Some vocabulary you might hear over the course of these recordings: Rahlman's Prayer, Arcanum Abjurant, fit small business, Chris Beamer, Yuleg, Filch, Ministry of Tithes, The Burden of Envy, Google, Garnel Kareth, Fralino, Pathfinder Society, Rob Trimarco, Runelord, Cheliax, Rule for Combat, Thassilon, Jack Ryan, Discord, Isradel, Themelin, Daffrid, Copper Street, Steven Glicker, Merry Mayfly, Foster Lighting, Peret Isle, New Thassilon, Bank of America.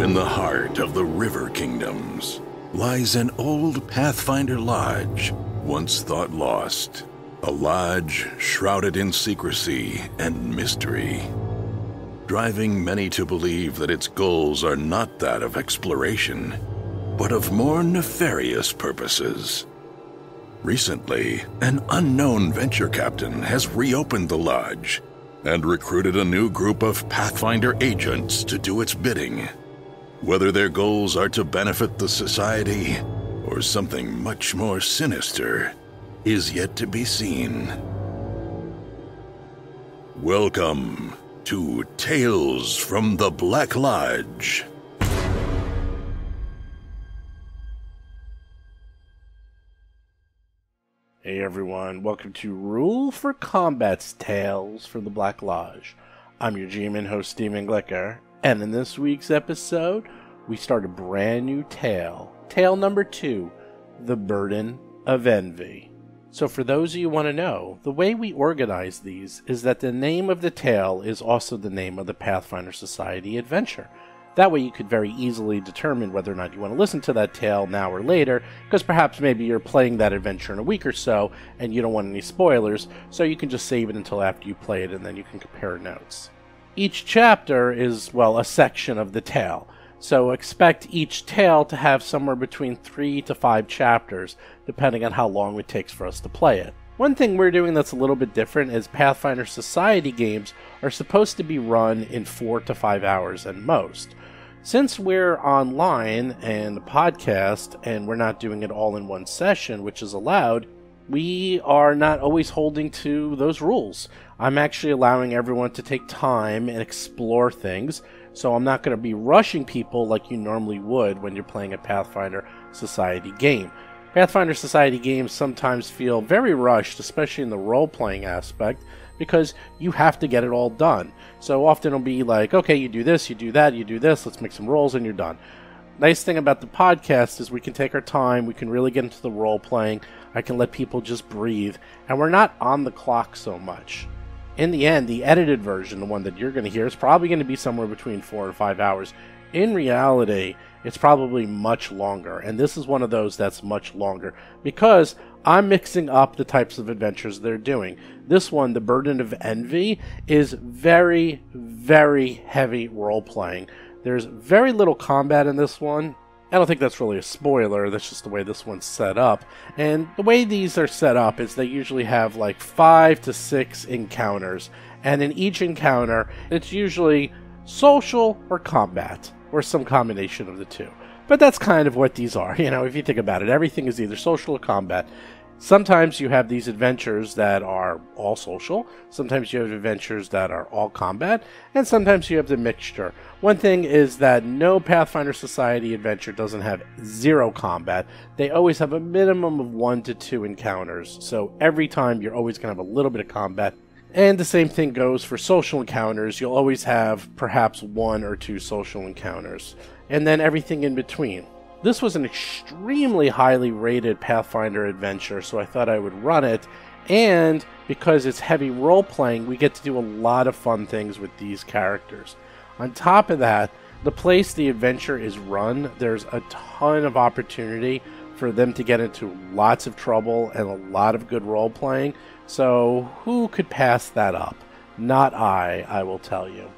in the heart of the River Kingdoms lies an old Pathfinder lodge, once thought lost. A lodge shrouded in secrecy and mystery, driving many to believe that its goals are not that of exploration, but of more nefarious purposes. Recently, an unknown venture captain has reopened the lodge and recruited a new group of Pathfinder agents to do its bidding. Whether their goals are to benefit the society or something much more sinister is yet to be seen. Welcome to Tales from the Black Lodge. Hey everyone, welcome to Rule for Combat's Tales from the Black Lodge. I'm your GM and host, Steven Glicker, and in this week's episode, we start a brand new tale. Tale number 2, The Burden of Envy. So for those of you who want to know, the way we organize these is that the name of the tale is also the name of the Pathfinder Society adventure. That way you could very easily determine whether or not you want to listen to that tale now or later, because perhaps maybe you're playing that adventure in a week or so, and you don't want any spoilers, so you can just save it until after you play it, and then you can compare notes. Each chapter is, well, a section of the tale. So expect each tale to have somewhere between 3 to 5 chapters, depending on how long it takes for us to play it. One thing we're doing that's a little bit different is Pathfinder Society games are supposed to be run in 4 to 5 hours at most. Since we're online and a podcast, and we're not doing it all in one session, which is allowed, we are not always holding to those rules. I'm actually allowing everyone to take time and explore things, so I'm not going to be rushing people like you normally would when you're playing a Pathfinder Society game. Pathfinder Society games sometimes feel very rushed, especially in the role-playing aspect, because you have to get it all done. So often it'll be like, okay, you do this, you do that, you do this, let's make some rolls, and you're done. Nice thing about the podcast is we can take our time, we can really get into the role-playing, I can let people just breathe, and we're not on the clock so much. In the end, the edited version, the one that you're going to hear, is probably going to be somewhere between 4 and 5 hours. In reality, it's probably much longer, and this is one of those that's much longer, because I'm mixing up the types of adventures they're doing. This one, The Burden of Envy, is very, very heavy role-playing. There's very little combat in this one. I don't think that's really a spoiler, that's just the way this one's set up. And the way these are set up is they usually have like 5 to 6 encounters. And in each encounter, it's usually social or combat, or some combination of the two. But that's kind of what these are, you know, if you think about it. Everything is either social or combat. Sometimes you have these adventures that are all social, sometimes you have adventures that are all combat, and sometimes you have the mixture. One thing is that no Pathfinder Society adventure doesn't have 0 combat. They always have a minimum of 1 to 2 encounters, so every time you're always going to have a little bit of combat. And the same thing goes for social encounters. You'll always have perhaps 1 or 2 social encounters, and then everything in between. This was an extremely highly rated Pathfinder adventure, so I thought I would run it, and because it's heavy role-playing, we get to do a lot of fun things with these characters. On top of that, the place the adventure is run, there's a ton of opportunity for them to get into lots of trouble and a lot of good role-playing, so who could pass that up? Not I will tell you.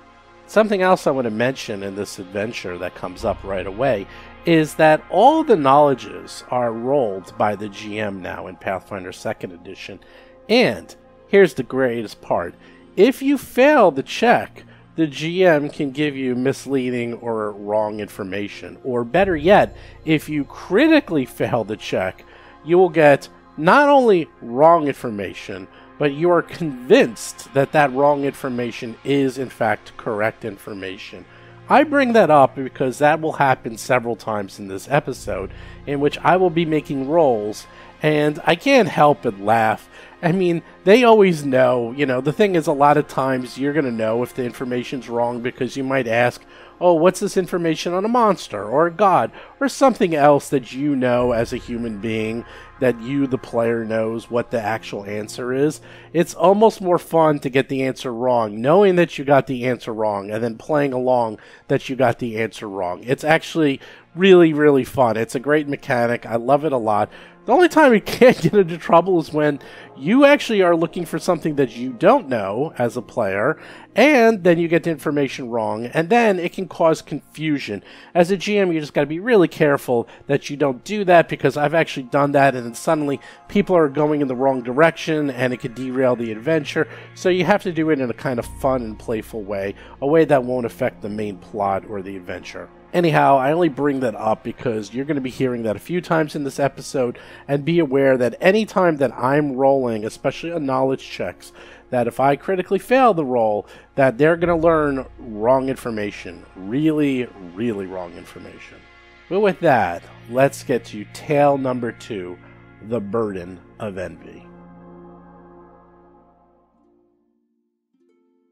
Something else I want to mention in this adventure that comes up right away is that all the knowledges are rolled by the GM now in Pathfinder 2nd Edition. And here's the greatest part. If you fail the check, the GM can give you misleading or wrong information. Or better yet, if you critically fail the check, you will get not only wrong information, but you are convinced that that wrong information is in fact correct information. I bring that up because that will happen several times in this episode, in which I will be making rolls, and I can't help but laugh. I mean, they always know, you know, the thing is a lot of times you're going to know if the information's wrong because you might ask, oh, what's this information on a monster or a god or something else that you know as a human being that you, the player, knows what the actual answer is. It's almost more fun to get the answer wrong, knowing that you got the answer wrong and then playing along that you got the answer wrong. It's actually really, really fun. It's a great mechanic. I love it a lot. The only time you can't get into trouble is when you actually are looking for something that you don't know as a player, and then you get the information wrong, and then it can cause confusion. As a GM, you just got to be really careful that you don't do that, because I've actually done that, and then suddenly people are going in the wrong direction, and it could derail the adventure. So you have to do it in a kind of fun and playful way, a way that won't affect the main plot or the adventure. Anyhow, I only bring that up because you're going to be hearing that a few times in this episode, and be aware that any time that I'm rolling, especially on knowledge checks, that if I critically fail the roll, that they're going to learn wrong information. Really, really wrong information. But with that, let's get to tale number 2, The Burden of Envy.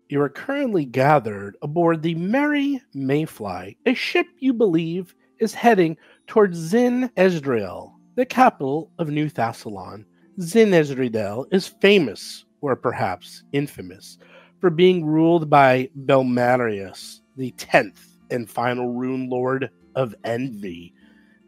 You are currently gathered aboard the Merry Mayfly, a ship you believe is heading towards Zin Esdrael, the capital of New Thassilon. Zin Esdrael is famous, or perhaps infamous, for being ruled by Belimarius, the 10th and final rune lord of Envy.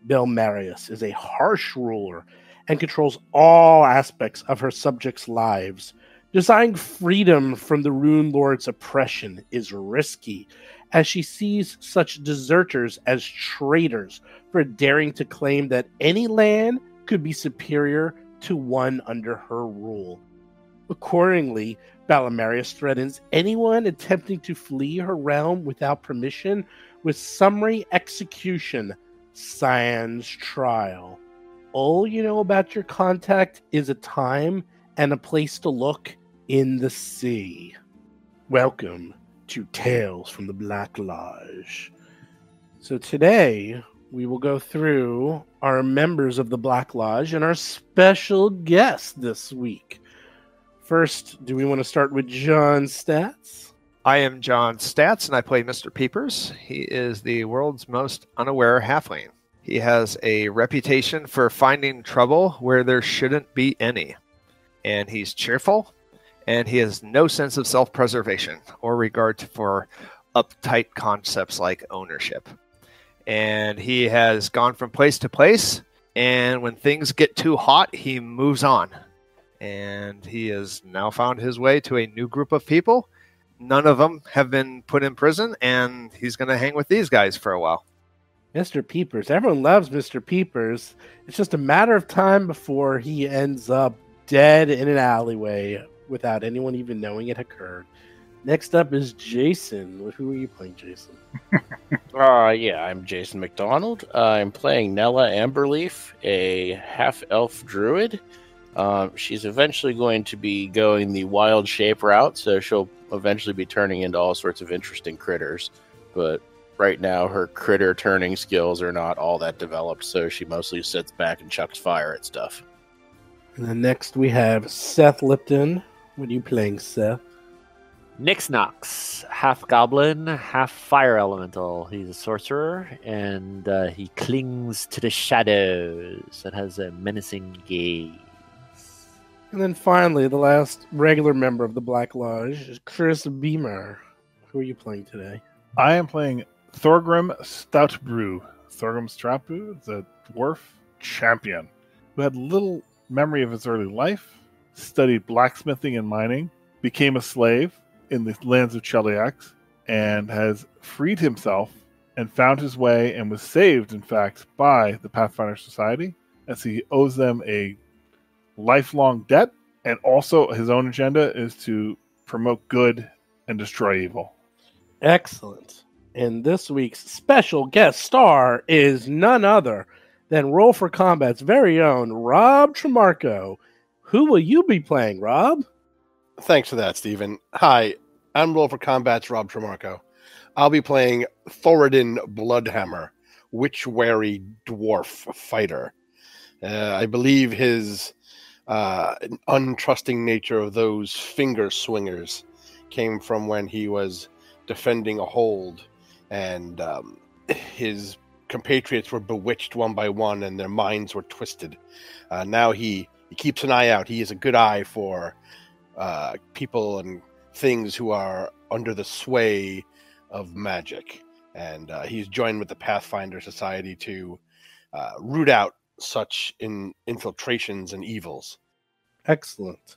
Belimarius is a harsh ruler and controls all aspects of her subjects' lives. Desiring freedom from the Rune Lord's oppression is risky, as she sees such deserters as traitors for daring to claim that any land could be superior to one under her rule. Accordingly, Belimarius threatens anyone attempting to flee her realm without permission with summary execution, sans trial. All you know about your contact is a time and a place to look in the sea. Welcome to Tales from the Black Lodge. So today we will go through our members of the Black Lodge and our special guest this week. First, do we want to start with John Stats? I am John Stats, and I play Mr. Peepers. He is the world's most unaware halfling. He has a reputation for finding trouble where there shouldn't be any. And he's cheerful, and he has no sense of self-preservation or regard for uptight concepts like ownership. And he has gone from place to place, and when things get too hot, he moves on. And he has now found his way to a new group of people. None of them have been put in prison, and he's going to hang with these guys for a while. Mr. Peepers. Everyone loves Mr. Peepers. It's just a matter of time before he ends up dead in an alleyway without anyone even knowing it occurred. Next up is Jason. Who are you playing, Jason? Yeah, I'm Jason McDonald. I'm playing Nella Amberleaf, a half-elf druid. She's eventually going to be going the wild shape route, so she'll eventually be turning into all sorts of interesting critters. But right now, her critter turning skills are not all that developed, so she mostly sits back and chucks fire at stuff. And then next we have Seth Lipton. What are you playing, Seth? Nyx Nox, half goblin, half fire elemental. He's a sorcerer, and he clings to the shadows and has a menacing gaze. And then finally, the last regular member of the Black Lodge is Chris Beamer. Who are you playing today? I am playing Thorgrim Stoutbrew. Thorgrim Stoutbrew, the dwarf champion, who had little memory of his early life, studied blacksmithing and mining, became a slave in the lands of Cheliax, and has freed himself and found his way, and was saved, in fact, by the Pathfinder Society, as he owes them a lifelong debt, and also his own agenda is to promote good and destroy evil. Excellent. And this week's special guest star is none other Then Rule for Combat's very own Rob Trimarco. Who will you be playing, Rob? Thanks for that, Steven. Hi, I'm Rule for Combat's Rob Trimarco. I'll be playing Thoradin Bloodhammer, witch-wary dwarf fighter. I believe his untrusting nature of those finger swingers came from when he was defending a hold, and his compatriots were bewitched one by one and their minds were twisted. Now he keeps an eye out. He has a good eye for people and things who are under the sway of magic. And he's joined with the Pathfinder Society to root out such infiltrations and evils. Excellent.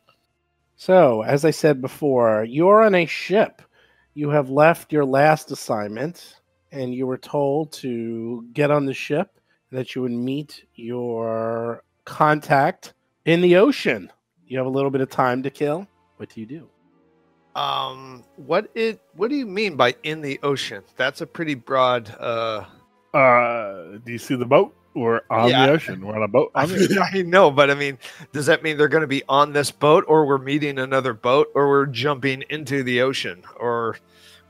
So, as I said before, you're on a ship. You have left your last assignment, and you were told to get on the ship, that you would meet your contact in the ocean. You have a little bit of time to kill. What do you do? What do you mean by in the ocean? That's a pretty broad. Do you see the boat? We're on the ocean. We're on a boat. I know, but I mean, does that mean they're going to be on this boat, or we're meeting another boat, or we're jumping into the ocean, or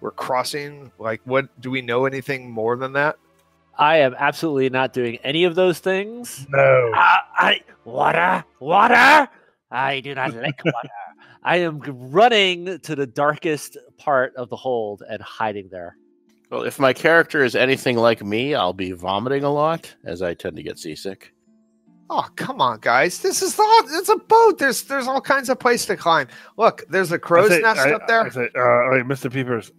we're crossing? Like, what do we know anything more than that? I am absolutely not doing any of those things. No. Water. I do not like water. I am running to the darkest part of the hold and hiding there. Well, if my character is anything like me, I'll be vomiting a lot, as I tend to get seasick. Oh, come on, guys. This is it's a boat. There's all kinds of places to climb. Look, there's a crow's nest up there. Wait, Mr. Peepers,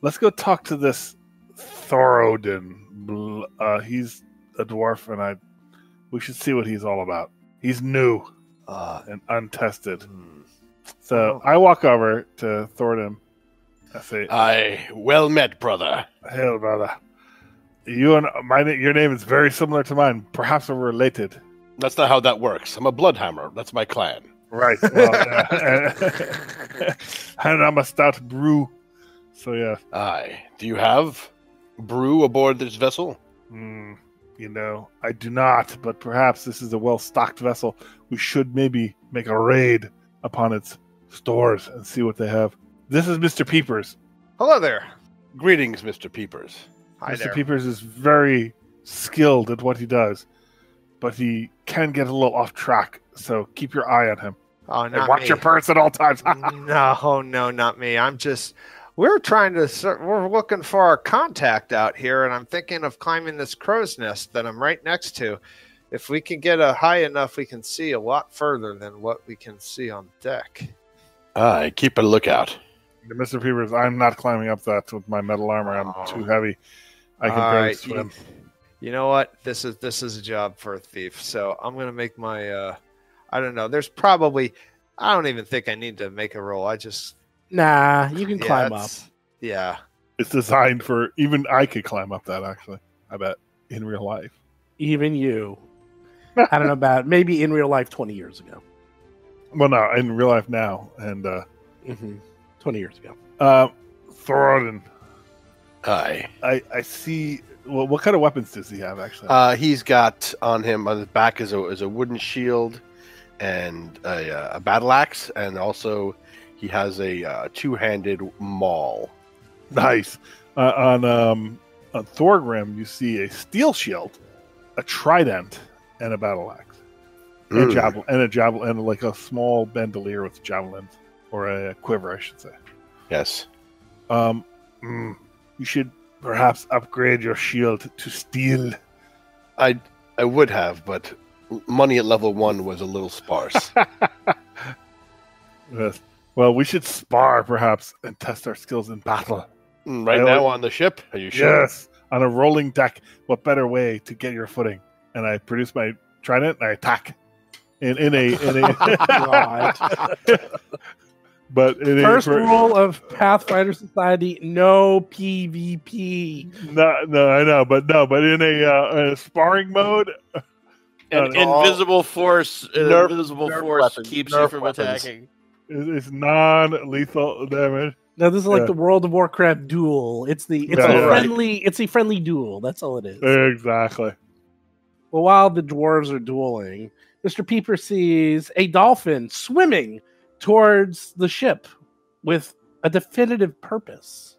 let's go talk to this Thoradin. He's a dwarf, and we should see what he's all about. He's new and untested. So I walk over to Thoradin. I say, "Aye, well met, brother." Hail, brother. You and your name is very similar to mine. Perhaps we're related. That's not how that works. I'm a Bloodhammer. That's my clan. Right. Well, and I'm a stout brew. So yeah. Aye. Do you have brew aboard this vessel? I do not. But perhaps this is a well-stocked vessel. We should maybe make a raid upon its stores and see what they have. This is Mr. Peepers. Hello there. Greetings, Mr. Peepers. Hi there. Mr. Peepers is very skilled at what he does, but he can get a little off track, so keep your eye on him. Oh, not me. And watch your purse at all times. No, not me. We're looking for our contact out here, and I'm thinking of climbing this crow's nest that I'm right next to. If we can get high enough, we can see a lot further than what we can see on deck. Aye, keep a lookout. Mr. Peepers, I'm not climbing up that with my metal armor. I'm too heavy. I can barely swim. You know what? This is a job for a thief. So I'm gonna make my I don't know. I don't even think I need to make a roll. You can climb up. Yeah. It's designed for even I could climb up that actually. I bet in real life. Even you. I don't know about maybe in real life 20 years ago. Well, no, in real life now and 20 years ago. Thoradin. Aye. I see. Well, what kind of weapons does he have, actually? He's got on him, on his back, is a wooden shield and a battle axe. And also, he has a two-handed maul. Nice. On Thorgrim, you see a steel shield, a trident, and a battle axe. And a javelin, and like a small bandolier with javelins. Or a quiver, I should say. Yes. You should perhaps upgrade your shield to steel. I would have, but money at level 1 was a little sparse. Yes. Well, we should spar, perhaps, and test our skills in battle. On the ship? Are you sure? Yes, on a rolling deck. What better way to get your footing? And I produce my trident, and I attack. But first rule of Pathfinder Society: no PvP. In a sparring mode, invisible force keeps you from attacking. It's non-lethal damage. Now this is like the World of Warcraft duel. It's a friendly duel. That's all it is. Exactly. Well, while the dwarves are dueling, Mr. Peeper sees a dolphin swimming towards the ship with a definitive purpose.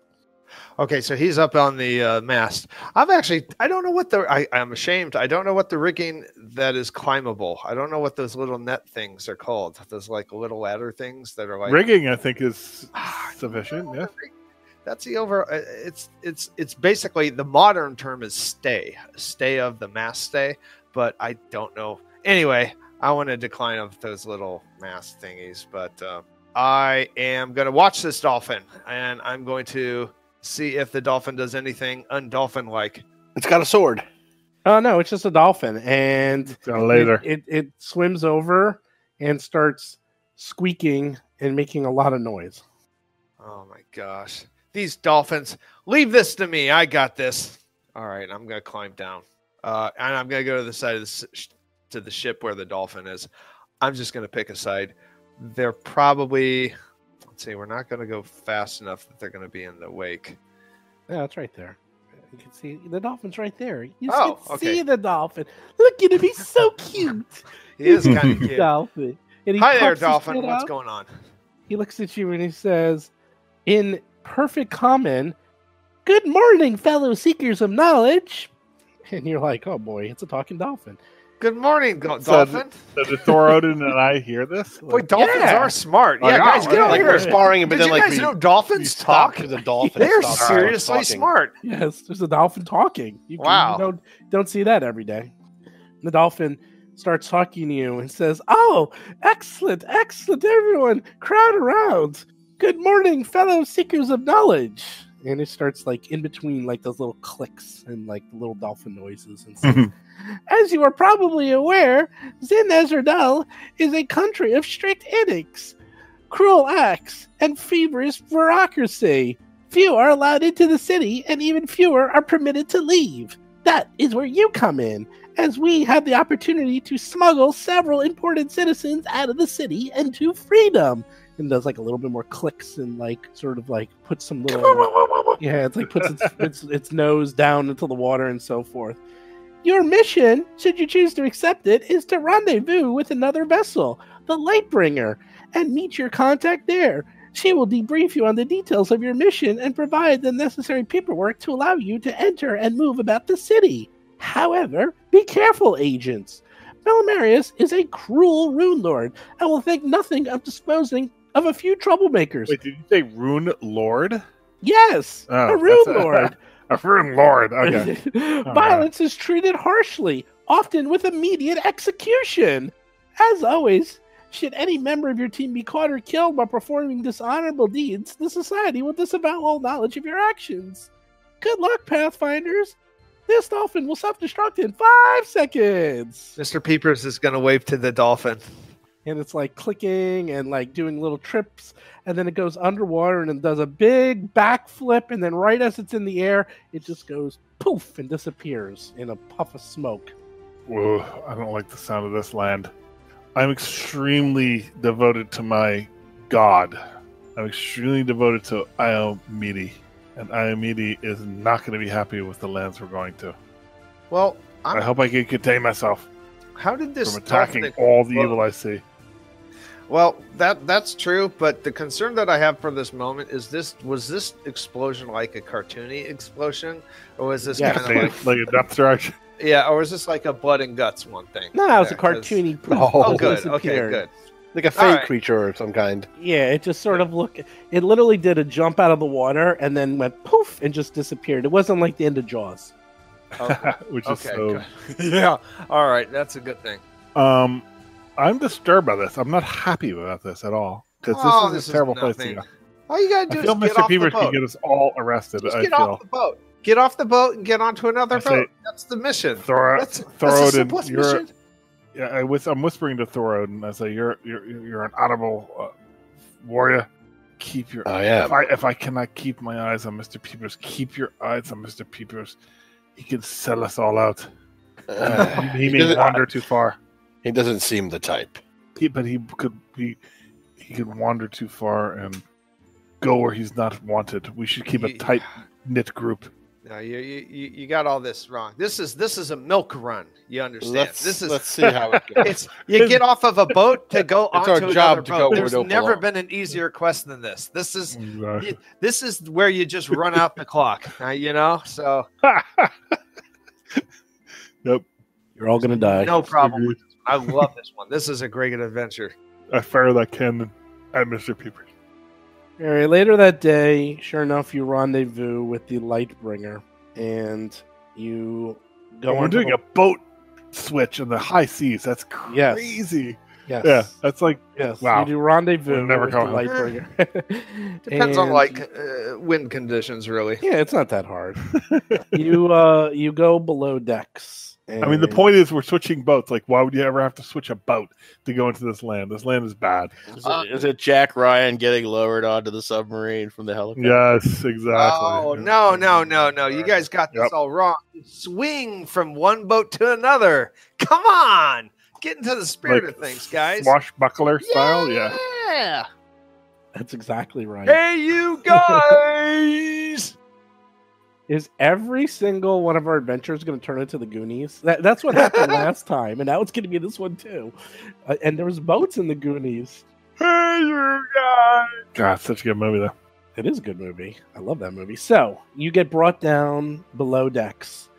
Okay, so he's up on the mast. I don't know what the, I'm ashamed. I don't know what the rigging that is climbable. I don't know what those little net things are called. Those like little ladder things that are like rigging. I think is sufficient. Yeah, that's the over. It's basically the modern term is stay of the mast stay. But I don't know. Anyway, I want to decline of those little mast thingies, but I am going to watch this dolphin, and I'm going to see if the dolphin does anything undolphin-like. It's got a sword. Oh, no, it's just a dolphin, and it swims over and starts squeaking and making a lot of noise. Oh, my gosh. These dolphins, leave this to me. I got this. All right, I'm going to climb down, and I'm going to go to the side of the ship where the dolphin is. I'm just going to pick a side. They're probably, let's see, we're not going to go fast enough that they're going to be in the wake. Yeah, it's right there. You can see the dolphin's right there. You can see the dolphin. Look at him. He's so cute. He is kind of cute. Dolphin. Hi there, dolphin. What's going on? He looks at you and he says, in perfect common, good morning, fellow seekers of knowledge. And you're like, oh boy, it's a talking dolphin. Good morning, dolphin. So did Thorodin and I hear this? Boy, dolphins are smart. Like, yeah, guys, get over here. Sparring, but did you guys know dolphins talk? The dolphins they're seriously smart. Yes, there's a dolphin talking. You don't see that every day. The dolphin starts talking to you and says, oh, excellent, excellent, everyone, crowd around. Good morning, fellow seekers of knowledge. And it starts like in between like those little clicks and like little dolphin noises and stuff. As you are probably aware, Zin Esdrael is a country of strict edicts, cruel acts, and feverish bureaucracy. Few are allowed into the city, and even fewer are permitted to leave. That is where you come in, as we have the opportunity to smuggle several important citizens out of the city and to freedom. And does like a little bit more clicks and like sort of like puts some little yeah, it's like puts its nose down into the water and so forth. Your mission, should you choose to accept it, is to rendezvous with another vessel, the Lightbringer, and meet your contact there. She will debrief you on the details of your mission and provide the necessary paperwork to allow you to enter and move about the city. However, be careful, agents. Belimarius is a cruel rune lord and will think nothing of disposing of a few troublemakers. Wait, did you say rune lord? Yes, a rune lord. A rune lord, okay. Violence is treated harshly, often with immediate execution. As always, should any member of your team be caught or killed while performing dishonorable deeds, the society will disavow all knowledge of your actions. Good luck, Pathfinders. This dolphin will self-destruct in 5 seconds. Mr. Peepers is going to wave to the dolphin. And it's like clicking and like doing little trips. And then it goes underwater and it does a big backflip. And then right as it's in the air, it just goes poof and disappears in a puff of smoke. Whoa, I don't like the sound of this land. I'm extremely devoted to my god. I'm extremely devoted to Iomedae. And Iomedae is not going to be happy with the lands we're going to. Well, I hope I can contain myself. How did this from attacking all the evil I see? Well, that's true, but the concern that I have for this moment is was this explosion like a cartoony explosion, or was this kind of like a dumpster action? Yeah, or was this like a blood and guts one thing? No, it was a cartoony. Oh, good. Okay, good. Like a fake creature of some kind. Yeah, it just sort of looked... It literally did a jump out of the water and then went poof and just disappeared. It wasn't like the end of Jaws. Okay. Which is so... Yeah. All right. That's a good thing. I'm disturbed by this. I'm not happy about this at all. Because this is a terrible place to go. All you got to do is get off the boat. I feel Mr. Peepers can get us all arrested. Just get off the boat. Get off the boat and get onto another boat. That's the mission. Thorodin, you're... Yeah, I'm whispering to Thorodin. I say, "You're an honorable warrior. Keep your eyes. If I cannot keep my eyes on Mr. Peepers, keep your eyes on Mr. Peepers. He could sell us all out. He may wander too far. He doesn't seem the type. But he could be. He could wander too far and go where he's not wanted. We should keep a tight knit group. No, you got all this wrong. This is a milk run. You understand? Let's see how it goes. You get off of a boat to go onto another job boat. There's never been an easier quest than this. This is where you just run out the clock. You know, so nope, you're all gonna die. No problem with this one. I love this one. This is a great adventure. I fire that cannon at Mr. Peepers. All right, later that day, sure enough, you rendezvous with the Lightbringer, and you go on. We're doing a boat switch in the high seas. That's crazy. Yes. Yeah, that's like, wow. You do rendezvous with the Lightbringer. Depends on, like, wind conditions, really. Yeah, it's not that hard. You go below decks. And... I mean, the point is we're switching boats. Like, why would you ever have to switch a boat to go into this land? This land is bad. Is it Jack Ryan getting lowered onto the submarine from the helicopter? Yes, exactly. Oh, no. You guys got this all wrong. Swing from one boat to another. Come on. Get into the spirit of things, guys. Swashbuckler style? Yeah. Yeah. That's exactly right. Hey, you guys! Is every single one of our adventures going to turn into the Goonies? That's what happened last time, and now it's going to be this one too. And there was boats in the Goonies. Hey, you guys! God, such a good movie, though. It is a good movie. I love that movie. So you get brought down below decks,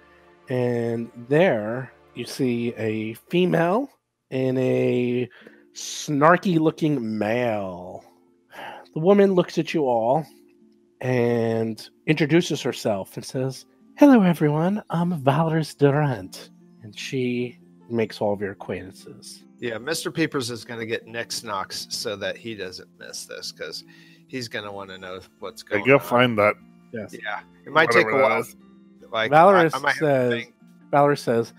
and there you see a female and a snarky-looking male. The woman looks at you all and introduces herself and says, "Hello, everyone. I'm Valorous Durant." And she makes all of your acquaintances. Yeah, Mr. Peepers is going to get Nyx Nox so that he doesn't miss this, because he's going to want to know what's going on. You'll find that. Yes. Yeah. It might take a while. Like, Valorous says,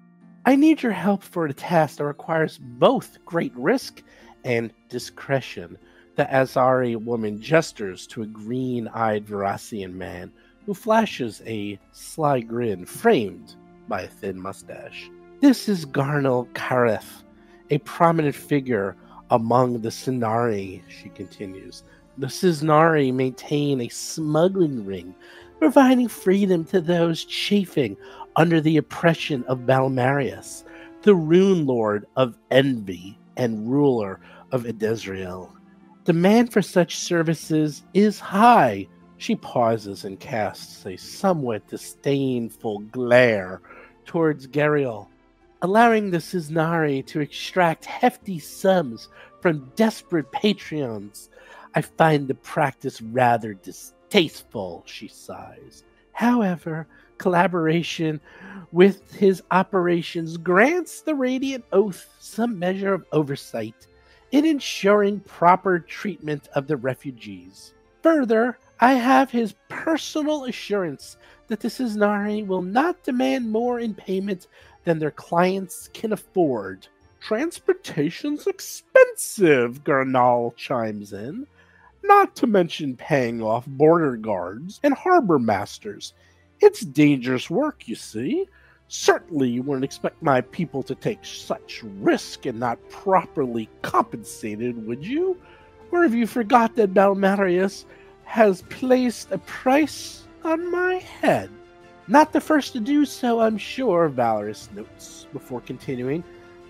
"I need your help for a task that requires both great risk and discretion." The Azari woman gestures to a green-eyed Verassian man who flashes a sly grin framed by a thin mustache. "This is Garnel Kareth, a prominent figure among the Sinari," she continues. "The Sinari maintain a smuggling ring, providing freedom to those chafing under the oppression of Belimarius, the rune lord of Envy and ruler of Edesriel. Demand for such services is high." She pauses and casts a somewhat disdainful glare towards Geriel, allowing the Sinari to extract hefty sums from desperate patrons. "I find the practice rather distasteful," she sighs. "However, collaboration with his operations grants the Radiant Oath some measure of oversight in ensuring proper treatment of the refugees. Further, I have his personal assurance that the Sinari will not demand more in payment than their clients can afford." "Transportation's expensive," Garnal chimes in, "not to mention paying off border guards and harbor masters. It's dangerous work, you see. Certainly you wouldn't expect my people to take such risk and not properly compensated, would you? Or have you forgot that Belimarius has placed a price on my head?" "Not the first to do so, I'm sure," Valorous notes before continuing.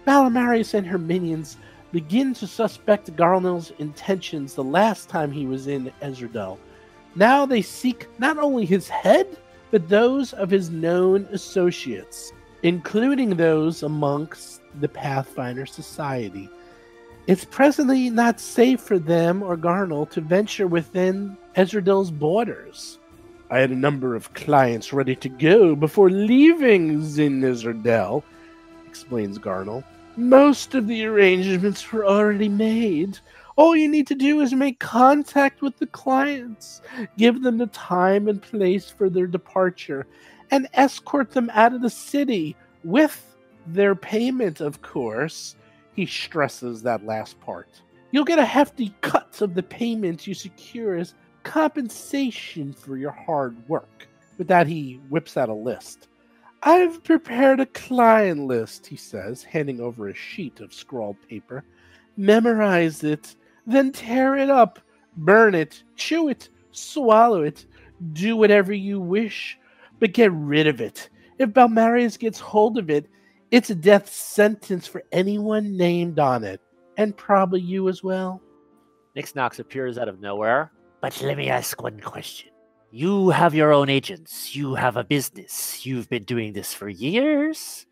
"Belimarius and her minions begin to suspect Garnel's intentions the last time he was in Esdrael. Now they seek not only his head, but those of his known associates, including those amongst the Pathfinder Society. It's presently not safe for them or Garnel to venture within Esdrael's borders. I had a number of clients ready to go before leaving Zin Esdrael," explains Garnel. "Most of the arrangements were already made. All you need to do is make contact with the clients, give them the time and place for their departure, and escort them out of the city with their payment, of course." He stresses that last part. "You'll get a hefty cut of the payment you secure as compensation for your hard work." With that, he whips out a list. "I've prepared a client list," he says, handing over a sheet of scrawled paper. "Memorize it. Then tear it up, burn it, chew it, swallow it. Do whatever you wish, but get rid of it. If Belimarius gets hold of it, it's a death sentence for anyone named on it, and probably you as well. Nyx Nox appears out of nowhere. But let me ask one question. You have your own agents. You have a business. You've been doing this for years.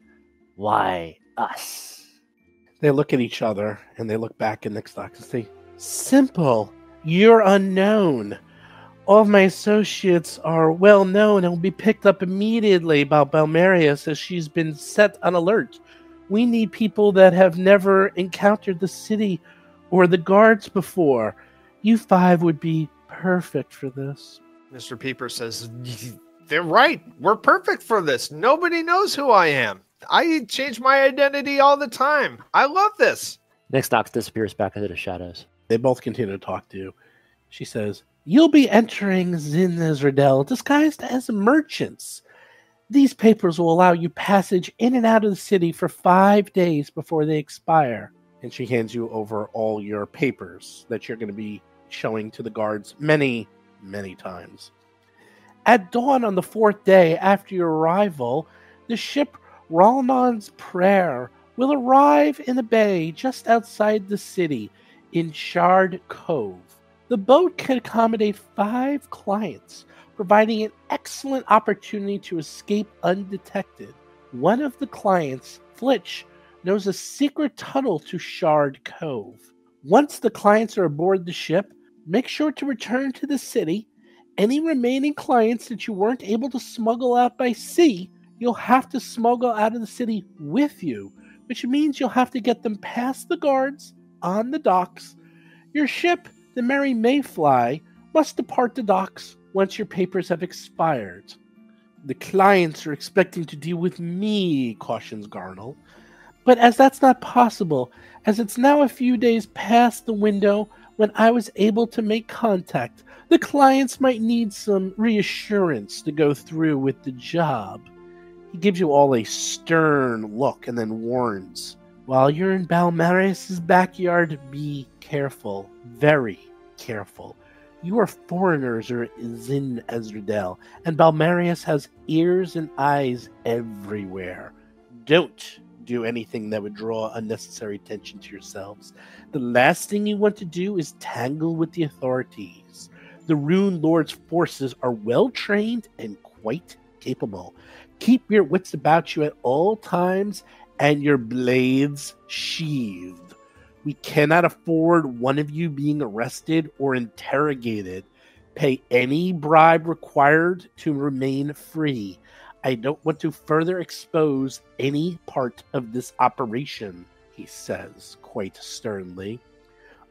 Why us? They look at each other, and they look back at Nyx Nox and say, simple. You're unknown. All of my associates are well known and will be picked up immediately by Belimarius as she's been set on alert. We need people that have never encountered the city or the guards before. You five would be perfect for this. Mr. Peepers says, they're right. We're perfect for this. Nobody knows who I am. I change my identity all the time. I love this. Nyx Nox disappears back into the shadows. They both continue to talk to you. She says, you'll be entering Zin Esdrael disguised as merchants. These papers will allow you passage in and out of the city for 5 days before they expire. And she hands you over all your papers that you're going to be showing to the guards many, many times. At dawn on the 4th day after your arrival, the ship Rahlman's Prayer will arrive in the bay just outside the city in Shard Cove. The boat can accommodate 5 clients, providing an excellent opportunity to escape undetected. One of the clients, Filch, knows a secret tunnel to Shard Cove. Once the clients are aboard the ship, make sure to return to the city. Any remaining clients that you weren't able to smuggle out by sea, you'll have to smuggle out of the city with you, which means you'll have to get them past the guards on the docks. Your ship, the Merry Mayfly, must depart the docks once your papers have expired. The clients are expecting to deal with me, cautions Garnel. But as that's not possible, as it's now a few days past the window when I was able to make contact, the clients might need some reassurance to go through with the job. He gives you all a stern look and then warns, while you're in Belimarius' backyard, be careful, very careful. You are foreigners or Zin Esdrael, and Belimarius has ears and eyes everywhere. Don't do anything that would draw unnecessary attention to yourselves. The last thing you want to do is tangle with the authorities. The Rune Lord's forces are well-trained and quite capable. Keep your wits about you at all times and your blades sheathed. We cannot afford one of you being arrested or interrogated. Pay any bribe required to remain free. I don't want to further expose any part of this operation, he says quite sternly.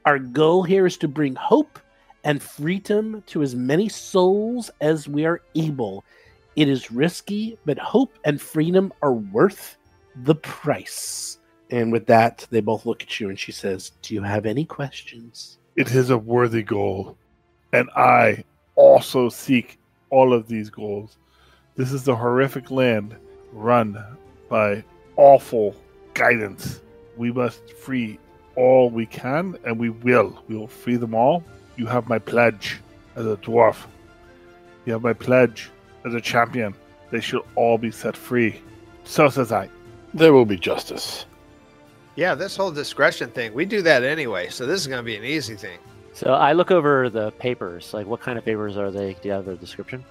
Our goal here is to bring hope and freedom to as many souls as we are able. It is risky, but hope and freedom are worth the price. And with that, they both look at you and she says, do you have any questions? It is a worthy goal, and I also seek all of these goals. This is a horrific land run by awful guidance. We must free all we can, and we will. We will free them all. You have my pledge as a dwarf. You have my pledge as a champion. They shall all be set free. So says I. There will be justice. Yeah, this whole discretion thing, we do that anyway, so this is going to be an easy thing. So I look over the papers. Like, what kind of papers are they? Do you have a description?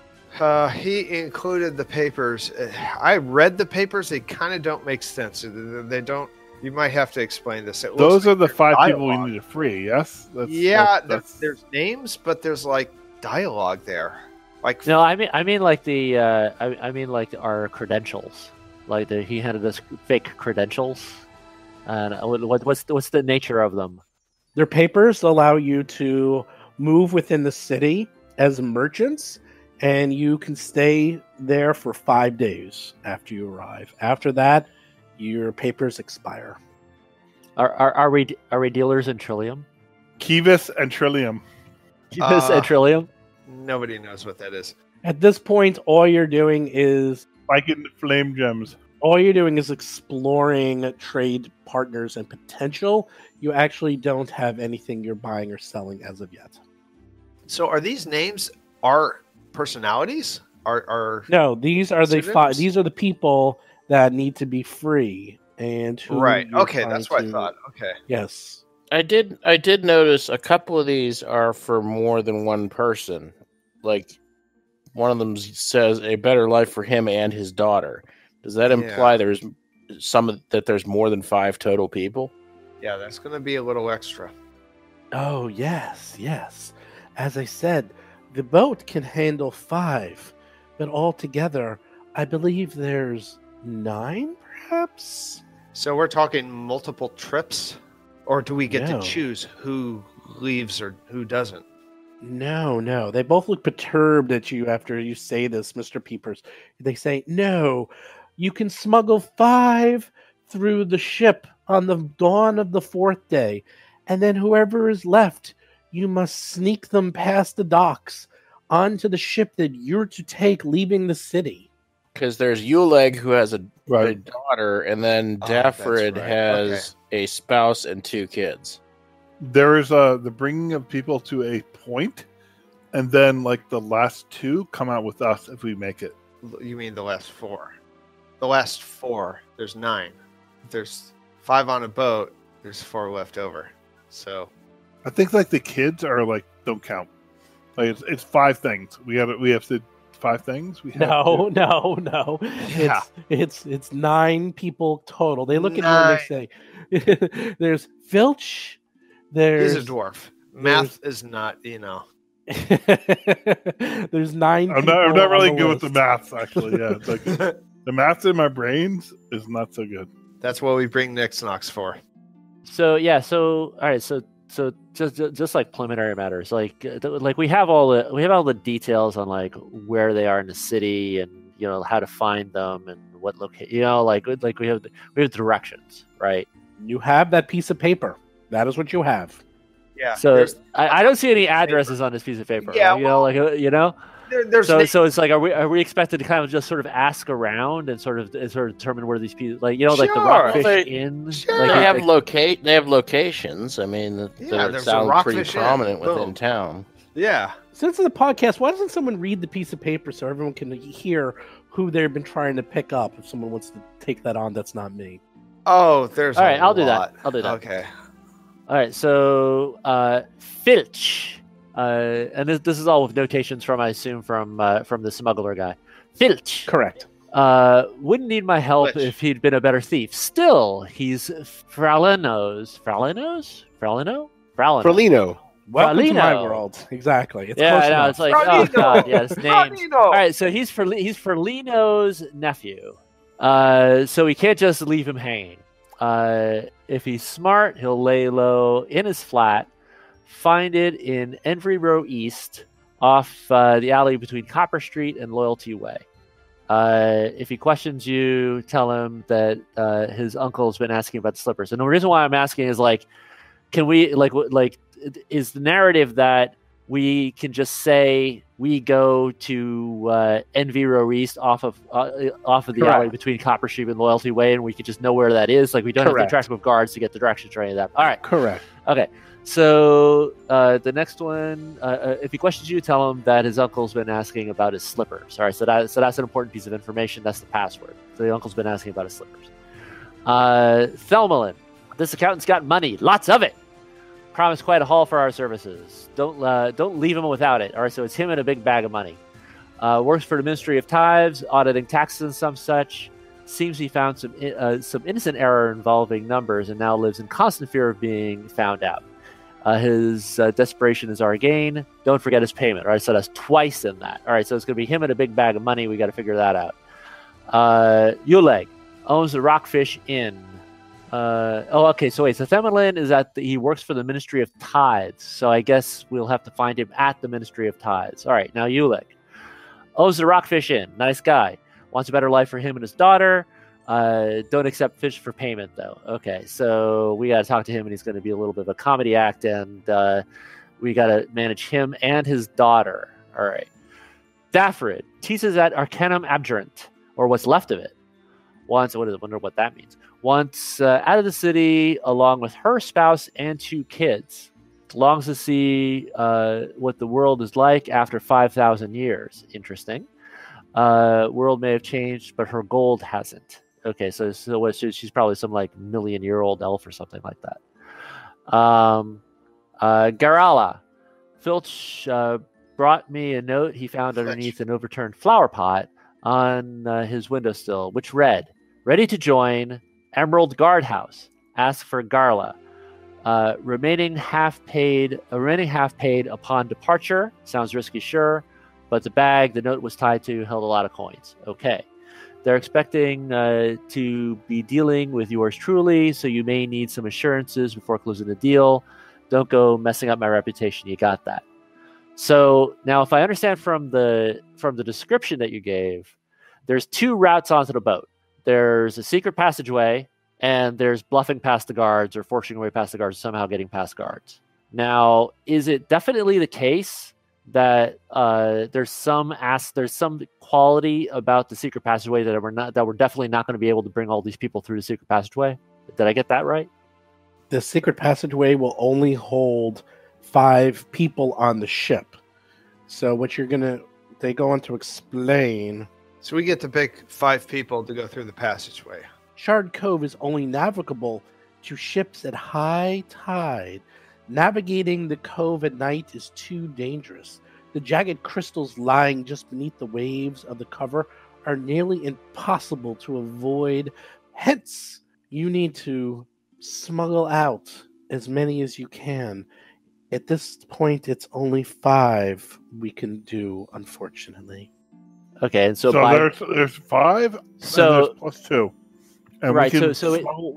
He included the papers. I read the papers. They kind of don't make sense. They don't. You might have to explain this. Those are the 5 people we need to free. Yes. There's names, but there's like dialogue there. Like no, I mean like the. I mean like our credentials. Like he handed us fake credentials. And what's the nature of them? Their papers allow you to move within the city as merchants. And you can stay there for 5 days after you arrive. After that, your papers expire. Are we dealers in Trillium? Kivas and Trillium. Kivas and Trillium? Nobody knows what that is. At this point, all you're doing is... I get flame gems. All you're doing is exploring trade partners and potential. You actually don't have anything you're buying or selling as of yet. So are these names... are personalities? are no, these are the these are the people that need to be free and who okay, that's what I thought. Okay. Yes. I did notice a couple of these are for more than one person. Like one of them says a better life for him and his daughter. Does that imply there's some that there's more than 5 total people? Yeah, that's going to be a little extra. Oh, yes, yes. As I said, the boat can handle 5, but altogether, I believe there's 9, perhaps? So we're talking multiple trips? Or do we get to choose who leaves or who doesn't? No, no. They both look perturbed at you after you say this, Mr. Peepers. They say, no, you can smuggle 5 through the ship on the dawn of the 4th day, and then whoever is left, you must sneak them past the docks onto the ship that you're to take leaving the city. Because there's Yuleg, who has a daughter, and then Daffrid has a spouse and 2 kids. There is the bringing of people to a point, and then like the last 2 come out with us if we make it. You mean the last 4? The last 4. There's 9. There's 5 on a boat. There's 4 left over. So, I think like the kids are like don't count. Like it's 5 things. We have to 5 things. We have no. Yeah. It's 9 people total. They look 9. At you and they say, "There's Filch. He's a dwarf. Math is not, you know." There's 9. I'm not really good with the math. Actually, yeah. It's like the math in my brains is not so good. That's what we bring Nyx Nox for. So yeah. So all right. So just like preliminary matters, like we have all the details on like where they are in the city and you know how to find them and what location, you know, like we have directions, right? You have that piece of paper. That is what you have. Yeah. So I don't see any addresses on this piece of paper. Yeah. You know, like you know. So it's like are we expected to kind of just sort of ask around and sort of determine where these people like you know like the Rockfish Inn like they have locations. I mean that sound pretty prominent within town. Yeah. Since it's a podcast, why doesn't someone read the piece of paper so everyone can hear who they've been trying to pick up? If someone wants to take that on, that's not me. Oh, there's all right. I'll do that. Okay. All right. So Filch. And this is all with notations from, I assume, from the smuggler guy. Filch. Correct. Wouldn't need my help if he'd been a better thief. Still, he's Fralino. Welcome to my world. Exactly. It's close enough. It's like, Fralino. Oh, God, yeah, it's names. Fralino. All right, so he's Fralino's nephew. So we can't just leave him hanging. If he's smart, he'll lay low in his flat. Find it in Envy Row East off the alley between Copper Street and Loyalty Way. If he questions you, tell him that his uncle's been asking about the slippers. And the reason why I'm asking is like, can we like is the narrative that we can just say we go to Envy Row East off of the alley between Copper Street and Loyalty Way, and we can just know where that is. Like we don't have to interact with guards to get the directions or any of that. All right, correct. Okay, so the next one, if he questions you, tell him that his uncle's been asking about his slippers. All right, so that's an important piece of information. That's the password. So the uncle's been asking about his slippers. Thelmelin, this accountant's got money, lots of it. Promise quite a haul for our services. Don't leave him without it. All right, so it's him and a big bag of money. Works for the Ministry of Tithes, auditing taxes and some such. Seems he found some innocent error involving numbers and now lives in constant fear of being found out. His desperation is our gain. Don't forget his payment. All right, so that's twice in that. All right, so it's going to be him and a big bag of money. We got to figure that out. Yuleg owns the Rockfish Inn. Okay. So wait, so Themelin is he works for the Ministry of Tithes. So I guess we'll have to find him at the Ministry of Tithes. All right. Now Yuleg owes the Rockfish Inn. Nice guy. Wants a better life for him and his daughter. Don't accept fish for payment though. Okay. So we got to talk to him and he's going to be a little bit of a comedy act and, we got to manage him and his daughter. All right. Daffrid teaches at Arcanum Abjurant or what's left of it. I wonder what that means. Once out of the city, along with her spouse and 2 kids, longs to see what the world is like after 5,000 years. Interesting. World may have changed, but her gold hasn't. Okay, so what, she's probably some like million-year-old elf or something like that. Garla. Filch brought me a note he found underneath an overturned flower pot on his windowsill, which read, "Ready to join Emerald Guard House. Ask for Garla. Remaining half paid upon departure." Sounds risky, sure, but the bag the note was tied to held a lot of coins. Okay. They're expecting to be dealing with yours truly, so you may need some assurances before closing the deal. Don't go messing up my reputation. You got that. So now, if I understand from the description that you gave, there's two routes onto the boat. There's a secret passageway, and there's bluffing past the guards or forcing your way past the guards, somehow getting past guards. Now, is it definitely the case that there's some quality about the secret passageway that we're definitely not going to be able to bring all these people through the secret passageway? Did I get that right? The secret passageway will only hold 5 people on the ship. So what you're gonna, they go on to explain. So we get to pick 5 people to go through the passageway. Shard Cove is only navigable to ships at high tide. Navigating the cove at night is too dangerous. The jagged crystals lying just beneath the waves of the cover are nearly impossible to avoid. Hence, you need to smuggle out as many as you can. At this point, it's only 5 we can do, unfortunately. Okay, and so there's 5, so and there's +2, and right? So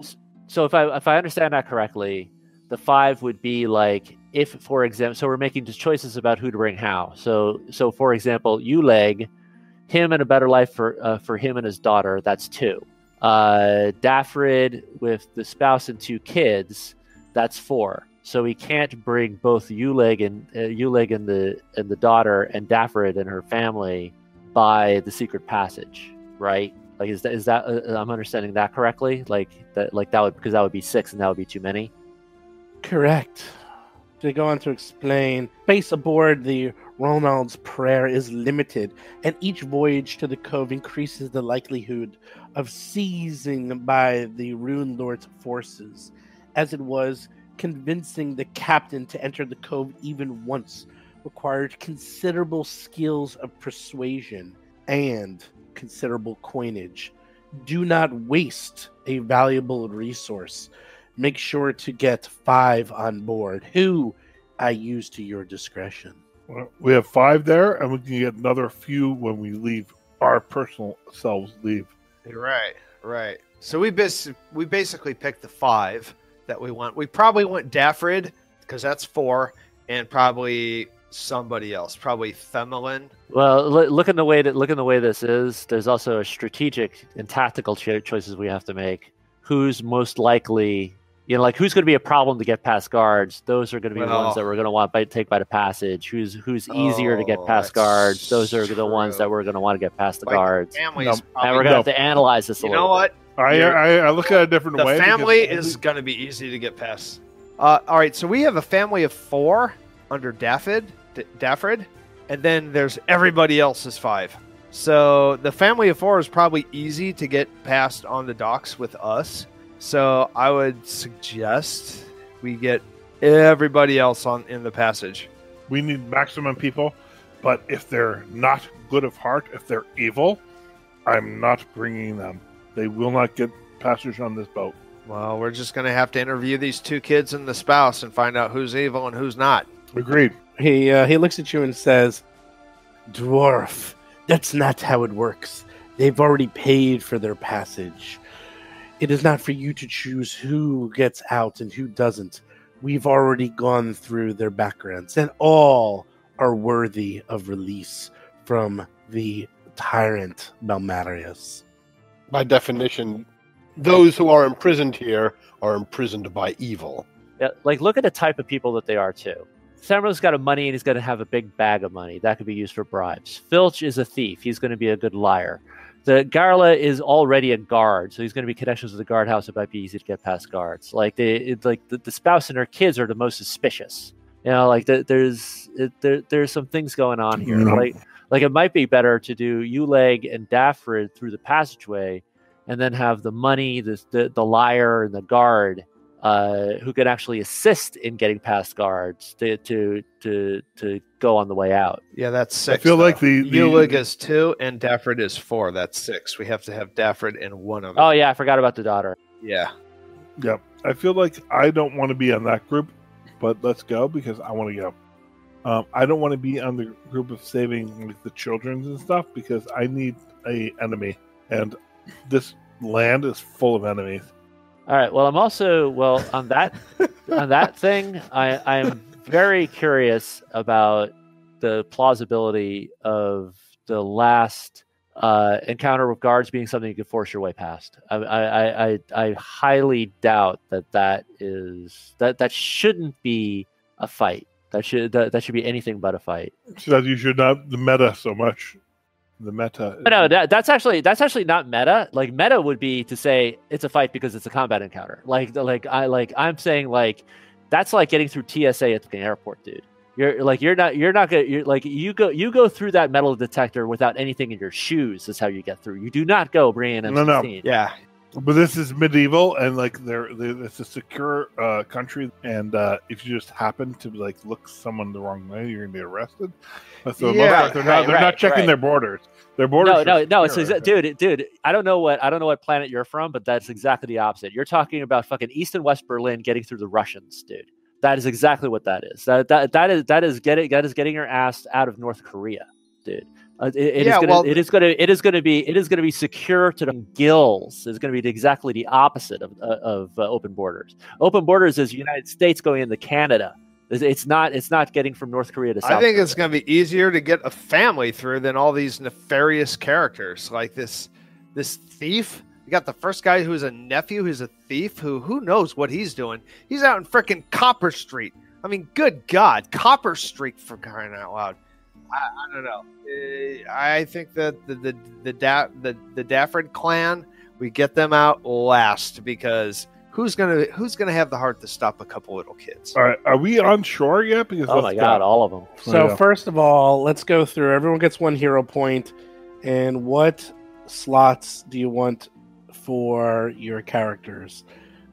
if I understand that correctly, the 5 would be like, if, for example, so we're making just choices about who to bring how. So for example, Yuleg, him and a better life for him and his daughter. That's 2. Daffrid with the spouse and 2 kids, that's 4. So he can't bring both Yuleg and the daughter and Daffrid and her family by the secret passage, right? Like, is that I'm understanding that correctly? Like that would, because that would be 6 and that would be too many. Correct. They go on to explain, space aboard the Rahlman's Prayer is limited, and each voyage to the cove increases the likelihood of seizing by the Rune Lord's forces, as it was convincing the captain to enter the cove even once required considerable skills of persuasion and considerable coinage. Do not waste a valuable resource. Make sure to get 5 on board, who I use to your discretion. Well, we have 5 there, and we can get another few when we leave. Our personal selves leave. Right. So we basically picked the 5 that we want. We probably want Daffrid, because that's 4, and probably somebody else, probably Themelin. Well, look in the way this is. There's also a strategic and tactical choices we have to make. Who's most likely? You know, like, who's going to be a problem to get past guards? Those are going to be the ones that we're going to want to take by the passage. Who's easier to get past guards? Those are the ones that we're going to want to get past the guards. And we're going to have to analyze this a little bit. You know what? I look at it a different way. The family is going to be easy to get past. All right, so we have a family of 4 under Daffrid, and then there's everybody else is 5. So the family of 4 is probably easy to get past on the docks with us. So I would suggest we get everybody else in the passage. We need maximum people, but if they're not good of heart, if they're evil, I'm not bringing them. They will not get passage on this boat. Well, we're just going to have to interview these 2 kids and the spouse and find out who's evil and who's not. Agreed. He looks at you and says, "Dwarf, that's not how it works. They've already paid for their passage. It is not for you to choose who gets out and who doesn't. We've already gone through their backgrounds, and all are worthy of release from the tyrant Belimarius." By definition, those who are imprisoned here are imprisoned by evil. Yeah, like, look at the type of people that they are, too. Samuel's got money, and he's going to have a big bag of money. That could be used for bribes. Filch is a thief. He's going to be a good liar. The Garla is already a guard, so he's going to be connections with the guard house. It might be easy to get past guards. Like the spouse and her kids are the most suspicious. You know, like there's some things going on here. Mm-hmm. Like Like, it might be better to do Yuleg and Daffrid through the passageway, and then have the money, the liar, and the guard who can actually assist in getting past guards to go on the way out. Yeah, that's 6. I feel though. Like the Yuleg is 2 and Daffrid is 4. That's 6. We have to have Daffrid in one of them. Oh yeah, I forgot about the daughter. Yeah. Yep. I feel like I don't want to be on that group, but let's go because I want to go. I don't want to be on the group of saving like the children and stuff because I need a enemy, and this land is full of enemies. All right. Well, I'm also on that on that thing. I'm very curious about the plausibility of the last encounter with guards being something you could force your way past. I highly doubt that shouldn't be a fight. That should be anything but a fight. So that you should not the meta so much. The meta. No, that's actually not meta. Like, meta would be to say it's a fight because it's a combat encounter. I'm saying that's like getting through TSA at the airport, dude. You go through that metal detector without anything in your shoes is how you get through. You do not go bringing an M16. Yeah. But this is medieval, and it's a secure country. And if you just happen to look someone the wrong way, you're gonna be arrested. So yeah, they're not checking their borders. Their borders. No. It's dude. I don't know what planet you're from, but that's exactly the opposite. You're talking about fucking East and West Berlin getting through the Russians, dude. That is exactly what that is. That is getting your ass out of North Korea, dude. It is going to be secure to the gills. It's going to be exactly the opposite of open borders. Open borders is United States going into Canada. It's not getting from North Korea to South. I think Korea. It's going to be easier to get a family through than all these nefarious characters like this thief. You got the first guy who's a nephew who's a thief who knows what he's doing. He's out in freaking Copper Street. I mean, good God, Copper Street, for crying out loud. I don't know. I think that the Daffrid clan, we get them out last because who's gonna have the heart to stop a couple little kids? All right, are we on shore yet? Because oh my God, all of them. So first of all, let's go through. Everyone gets one hero point, and what slots do you want for your characters?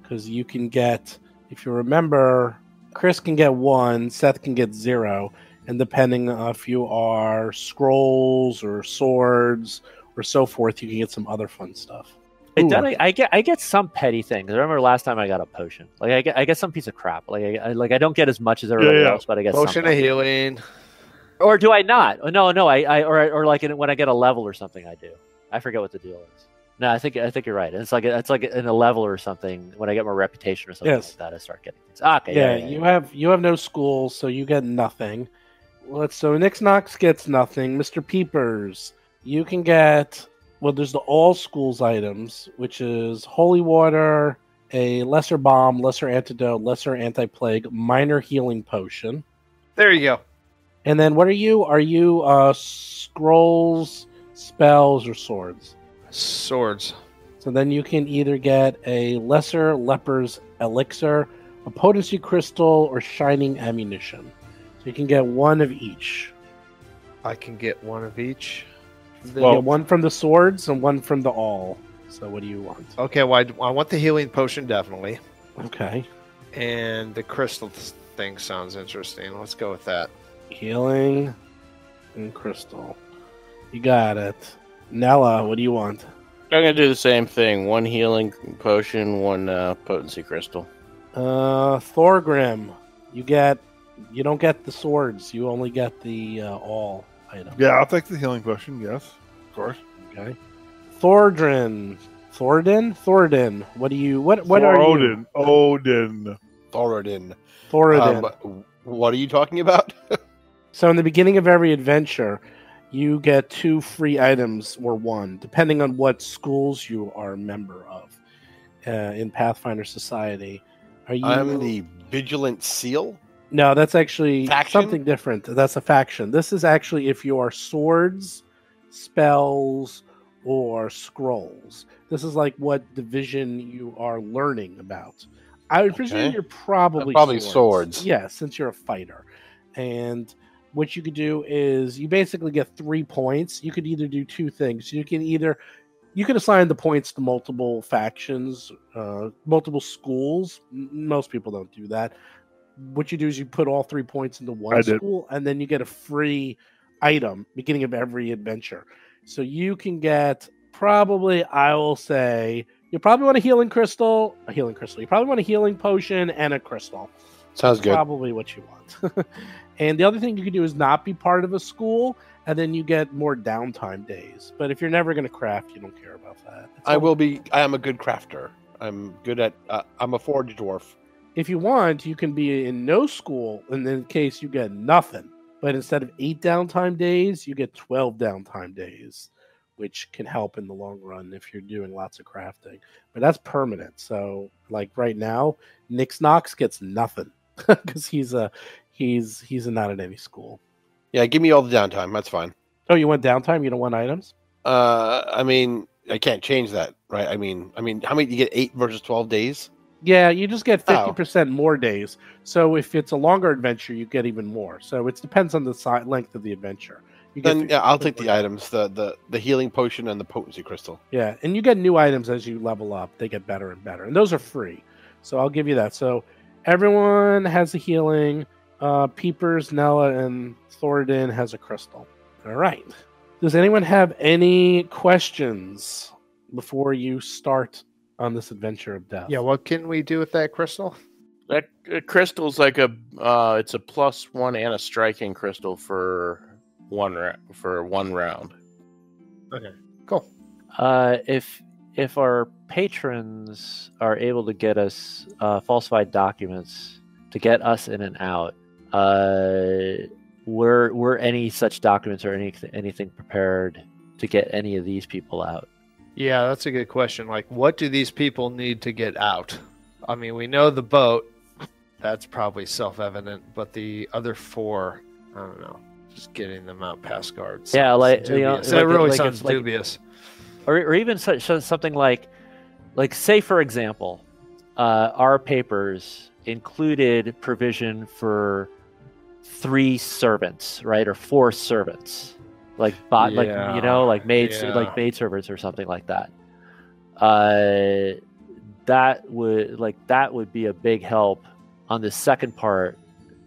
Because you can get, if you remember, Chris can get 1, Seth can get 0. And depending on if you are scrolls or swords or so forth, you can get some other fun stuff. I get some petty things. I remember last time I got a potion. Like I get some piece of crap. Like I don't get as much as everybody else, but I get potion of healing. Or do I not? No. I when I get a level or something, I do. I forget what the deal is. No, I think you're right. It's like in a level or something. When I get my reputation or something like that, I start getting things. Okay. You have no schools, so you get nothing. So Nyx Nox gets nothing. Mr. Peepers, you can get... Well, there's the all schools items, which is holy water, a lesser bomb, lesser antidote, lesser anti-plague, minor healing potion. There you go. And then what are you? Are you scrolls, spells, or swords? Swords. So then you can either get a lesser leper's elixir, a potency crystal, or shining ammunition. So you can get 1 of each. I can get 1 of each. You get 1 from the swords and 1 from the all. So what do you want? Okay, well, I want the healing potion, definitely. Okay. And the crystal thing sounds interesting. Let's go with that. Healing and crystal. You got it. Nella, what do you want? I'm going to do the same thing. 1 healing potion, 1 potency crystal. Thorgrim, you get... You don't get the swords. You only get the all item. Yeah, I'll take the healing potion. Yes, of course. Okay. Thoradin. What do you? What are you? Thoradin. What are you talking about? So, in the beginning of every adventure, you get 2 free items or 1, depending on what schools you are a member of in Pathfinder Society. Are you? I'm the Vigilant Seal. No, that's actually something different. That's a faction. This is actually if you are swords, spells, or scrolls. This is like what division you are learning about. I would presume you're probably swords. Yeah, since you're a fighter. And what you could do is you basically get 3 points. You could either do two things. You can assign the points to multiple factions, multiple schools. Most people don't do that. What you do is you put all 3 points into one school, and then you get a free item beginning of every adventure. So you can get probably, I will say, you probably want a healing crystal. You probably want a healing potion and a crystal. Sounds good. Probably what you want. And the other thing you can do is not be part of a school, and then you get more downtime days. But if you're never going to craft, you don't care about that. I am a good crafter. I'm good at. I'm a forge dwarf. If you want, you can be in no school, and in case you get nothing. But instead of 8 downtime days, you get 12 downtime days, which can help in the long run if you're doing lots of crafting. But that's permanent. So, like right now, Nyx Nox gets nothing because he's not at any school. Yeah, give me all the downtime. That's fine. Oh, you want downtime? You don't want items? I mean, I can't change that, right? I mean, how many? You get 8 versus 12 days? Yeah, you just get 50% more days. So if it's a longer adventure, you get even more. So it depends on the length of the adventure. Then yeah, I'll take the items, the healing potion and the potency crystal. Yeah, and you get new items as you level up. They get better and better. And those are free. So I'll give you that. So everyone has a healing. Peepers, Nella, and Thoradin has a crystal. All right. Does anyone have any questions before you start on this adventure of death? Yeah, what can we do with that crystal? That crystal's like it's a +1 and a striking crystal for one round. Okay, cool. If our patrons are able to get us falsified documents to get us in and out, were any such documents or anything prepared to get any of these people out? Yeah, that's a good question. Like, what do these people need to get out? I mean, we know the boat. That's probably self-evident. But the other 4, I don't know. Just getting them out past guards. Yeah, like, you know, that really sounds dubious. Or even something like say, for example, our papers included provision for 3 servants, right? Or 4 servants. Like maid servants or something like that. That would be a big help on the second part.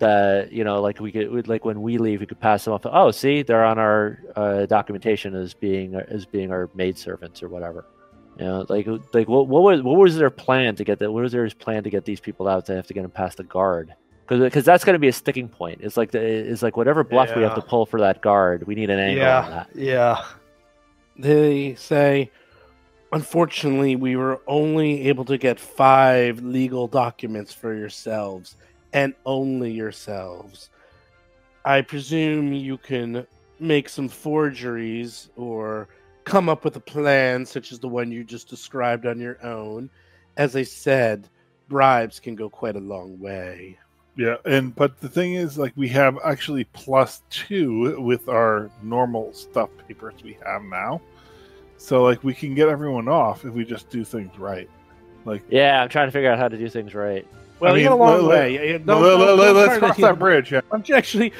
That, you know, like we could, like when we leave, we could pass them off. Oh, see, they're on our documentation as being our maid servants or whatever. You know, like what was their plan to get that? What was their plan to get these people out? They have to get them past the guard. Because that's going to be a sticking point. It's like whatever bluff we have to pull for that guard. We need an angle on that. Yeah. They say, unfortunately, we were only able to get 5 legal documents for yourselves, and only yourselves. I presume you can make some forgeries or come up with a plan such as the one you just described on your own. As I said, bribes can go quite a long way. Yeah, but the thing is, like, we have actually +2 with our normal stuff papers we have now, so like we can get everyone off if we just do things right. Like, yeah, I'm trying to figure out how to do things right. Well, you got a long way. Let's cross that bridge. Yeah. Why don't you actually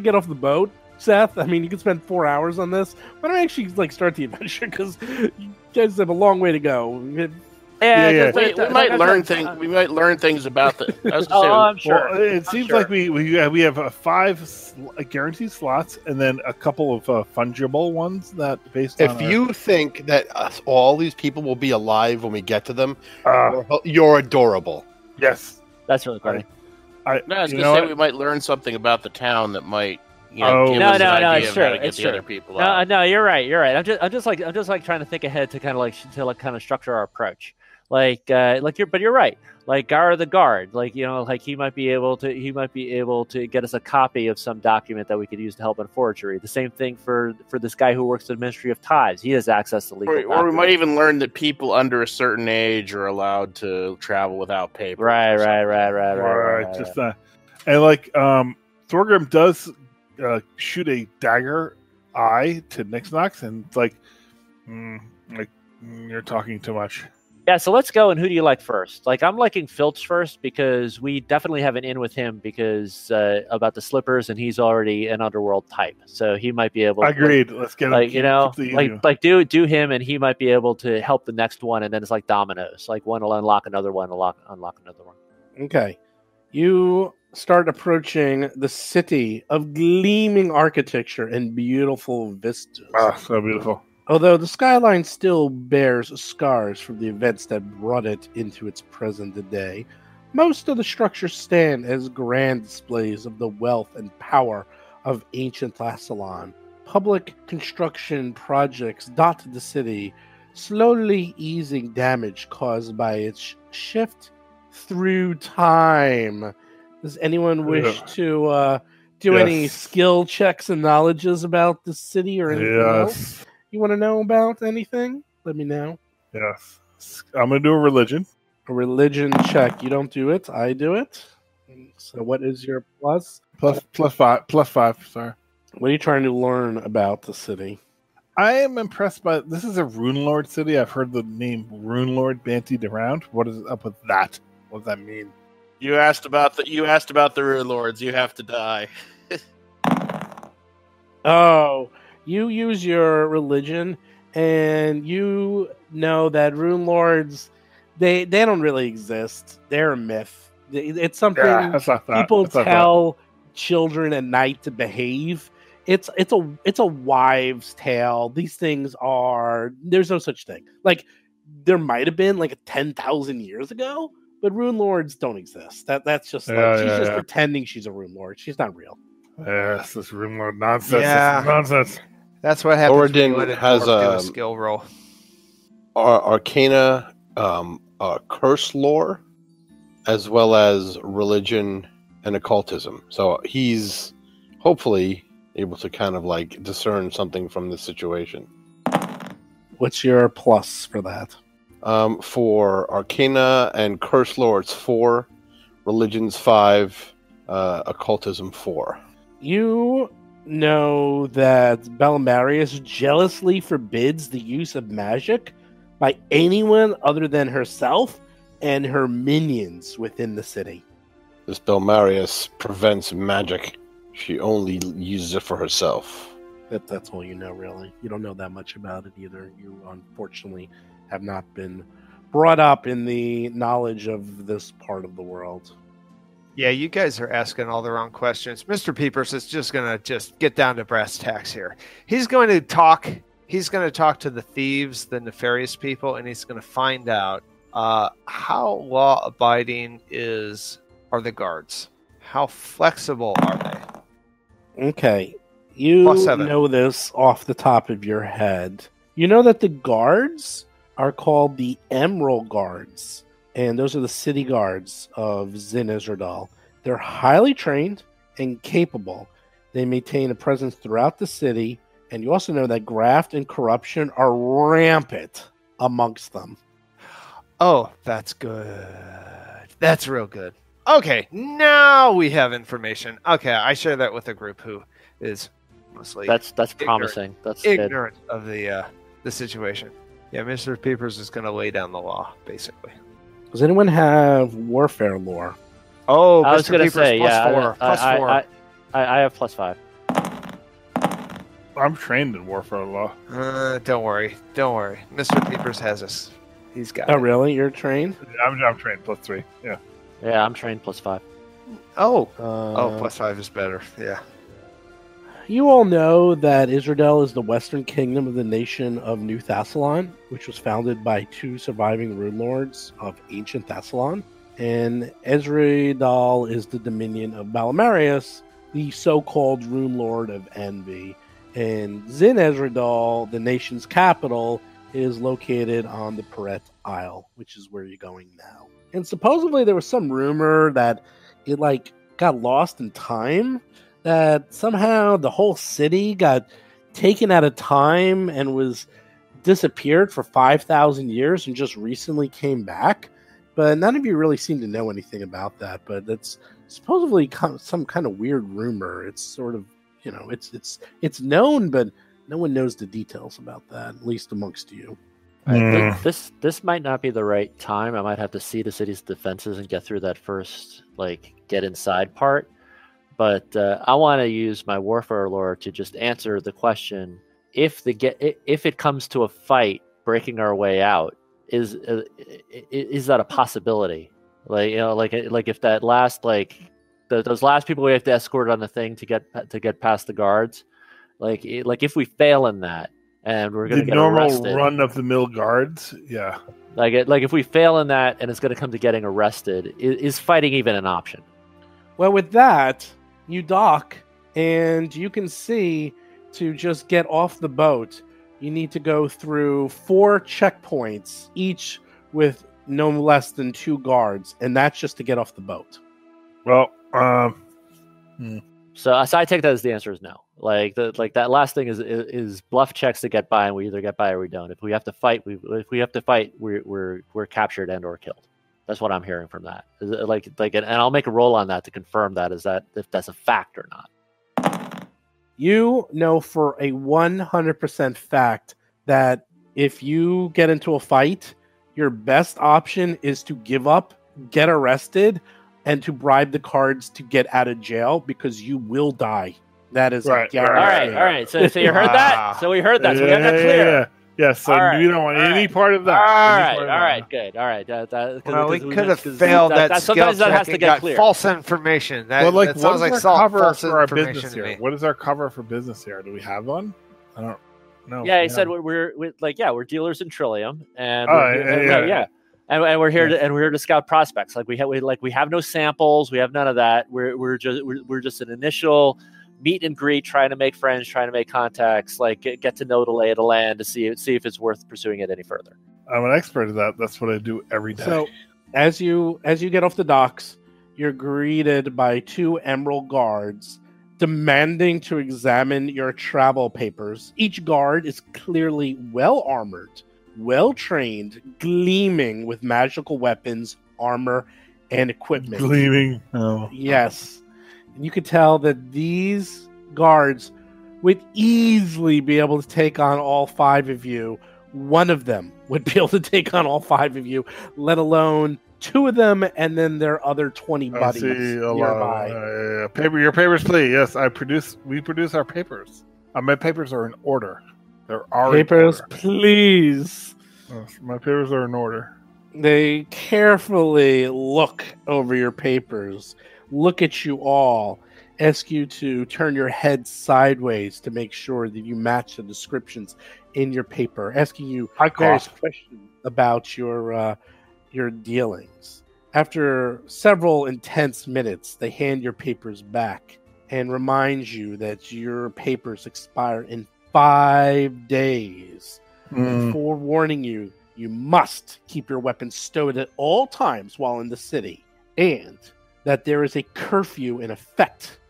get off the boat, Seth? I mean, you could spend 4 hours on this. Why don't we actually like start the adventure, because you guys have a long way to go. Yeah. We might learn things about the. I'm sure. Well, it seems like we have 5 guaranteed slots, and then a couple of fungible ones that based. If you think that all these people will be alive when we get to them, you're adorable. Yes, that's really funny. We might learn something about the town that might. You know, it's true. No, you're right. I'm just like trying to think ahead to kind of structure our approach. You're right. Like Gara the guard, like, you know, like he might be able to get us a copy of some document that we could use to help in forgery. The same thing for this guy who works at the Ministry of Tithes. He has access to legal documents. Or we might even learn that people under a certain age are allowed to travel without papers. Right. Thorgrim does shoot a dagger eye to Nyx Nox, and it's like, you're talking too much. Yeah, so let's go. And who do you like first? Like, I'm liking Filch first because we definitely have an in with him because about the slippers, and he's already an underworld type, so he might be able. Agreed. Let's get him. Like, you know, like do him, and he might be able to help the next one, and then it's like dominoes. Like one will unlock another one, unlock another one. Okay, you start approaching the city of gleaming architecture and beautiful vistas. Ah, so beautiful. Although the skyline still bears scars from the events that brought it into its present day, most of the structures stand as grand displays of the wealth and power of ancient Thassilon. Public construction projects dot the city, slowly easing damage caused by its shift through time. Does anyone wish to do any skill checks and knowledges about the city or anything else? You want to know about anything? Let me know. Yes. I'm going to do a religion. A religion check. You don't do it. I do it. So what is your plus? Plus five. Sorry. What are you trying to learn about the city? I am impressed by... This is a Rune Lord city. I've heard the name Rune Lord bantied around. What is up with that? What does that mean? You asked about the Rune Lords. You have to die. Oh... You use your religion, and you know that Rune Lords, they don't really exist. They're a myth. It's something people tell children at night to behave. It's a wives' tale. These things are... There's no such thing. Like, there might have been, like, 10,000 years ago, but Rune Lords don't exist. That's just... she's just pretending she's a Rune Lord. She's not real. Yes, this Rune Lord nonsense. Yeah. This nonsense. That's what happens when you let it has a skill roll. Arcana, curse lore, as well as religion and occultism. So he's hopefully able to kind of like discern something from this situation. What's your plus for that? For Arcana and curse lore, it's 4. Religion's 5. Occultism 4. You know that Belimarius jealously forbids the use of magic by anyone other than herself and her minions within the city. This Belimarius prevents magic. She only uses it for herself. That's all you know, really. You don't know that much about it either. You, unfortunately, have not been brought up in the knowledge of this part of the world. Yeah, you guys are asking all the wrong questions. Mr. Peepers is just going to get down to brass tacks here. He's going to talk. He's going to talk to the thieves, the nefarious people, and he's going to find out how law-abiding are the guards. How flexible are they? Okay. You know this off the top of your head. You know that the guards are called the Emerald Guards. And those are the city guards of Zin Esdrael. They're highly trained and capable. They maintain a presence throughout the city. And you also know that graft and corruption are rampant amongst them. Oh, that's good. That's real good. Okay, now we have information. Okay, I share that with a group who is mostly that's ignorant, promising. That's ignorant good. Of the situation. Yeah, Mr. Peepers is going to lay down the law, basically. Does anyone have warfare lore? Oh, I was going to say, plus four. I have +5. I'm trained in warfare law. Don't worry. Mr. Peepers has us. He's got it. Oh, really? You're trained? I'm trained +3. Yeah. Yeah, I'm trained +5. Oh. +5 is better. Yeah. You all know that Isradel is the western kingdom of the nation of New Thassilon, which was founded by 2 surviving Rune Lords of ancient Thassilon. And Isradel is the dominion of Belimarius, the so-called Rune Lord of Envy. And Zin Esdrael, the nation's capital, is located on the Peret Isle, which is where you're going now. And supposedly there was some rumor that it got lost in time, that somehow the whole city got taken out of time and was disappeared for 5,000 years and just recently came back. But none of you really seem to know anything about that. But that's supposedly some kind of weird rumor. It's sort of, you know, it's known, but no one knows the details about that, at least amongst you. I think this might not be the right time. I might have to see the city's defenses and get through that first, like, get inside part. But I want to use my warfare lore to just answer the question: if it comes to a fight, breaking our way out is that a possibility? Like, you know, like if that last, like, those last people we have to escort on the thing to get past the guards, like if we fail in that. And we're going to get arrested. The normal run-of-the-mill guards, yeah. Like if we fail in that and it's going to come to getting arrested, is fighting even an option? Well, with that, you dock, and you can see to just get off the boat, you need to go through 4 checkpoints, each with no less than 2 guards, and that's just to get off the boat. Well, So I take that as the answer is no. Like that last thing is bluff checks to get by, and we either get by or we don't. If we have to fight, we're captured and or killed. That's what I'm hearing from that. And I'll make a roll on that to confirm that if that's a fact or not. You know for a 100% fact that if you get into a fight, your best option is to give up, get arrested, and to bribe the guards to get out of jail, because you will die. That is right. All right, all right. So you heard that. So we heard that. So we got that clear. Yeah. So you don't want any part of that. All right. Good. All right. We could have failed that skill check and got false information. That sounds like false information to me. What is our cover for business here? Do we have one? I don't know. Yeah, he said we're dealers in Trillium, and we're here to scout prospects. Like we have no samples. We have none of that. We're just an initial meet and greet, trying to make friends, trying to make contacts, like get to know the lay of the land to see if it's worth pursuing it any further. I'm an expert at that. That's what I do every day. So as you get off the docks, you're greeted by 2 Emerald Guards demanding to examine your travel papers. Each guard is clearly well-armored, well-trained, gleaming with magical weapons, armor, and equipment. Gleaming. Oh. Yes. You could tell that these guards would easily be able to take on all 5 of you. One of them would be able to take on all 5 of you, let alone 2 of them, and then their other 20 buddies nearby. Your papers, please. Yes, we produce our papers. My papers are in order. Please. My papers are in order. They carefully look over your papers, look at you all, ask you to turn your head sideways to make sure that you match the descriptions in your paper, asking you various questions about your dealings. After several intense minutes, they hand your papers back and remind you that your papers expire in 5 days, forewarning you must keep your weapons stowed at all times while in the city, and that there is a curfew in effect,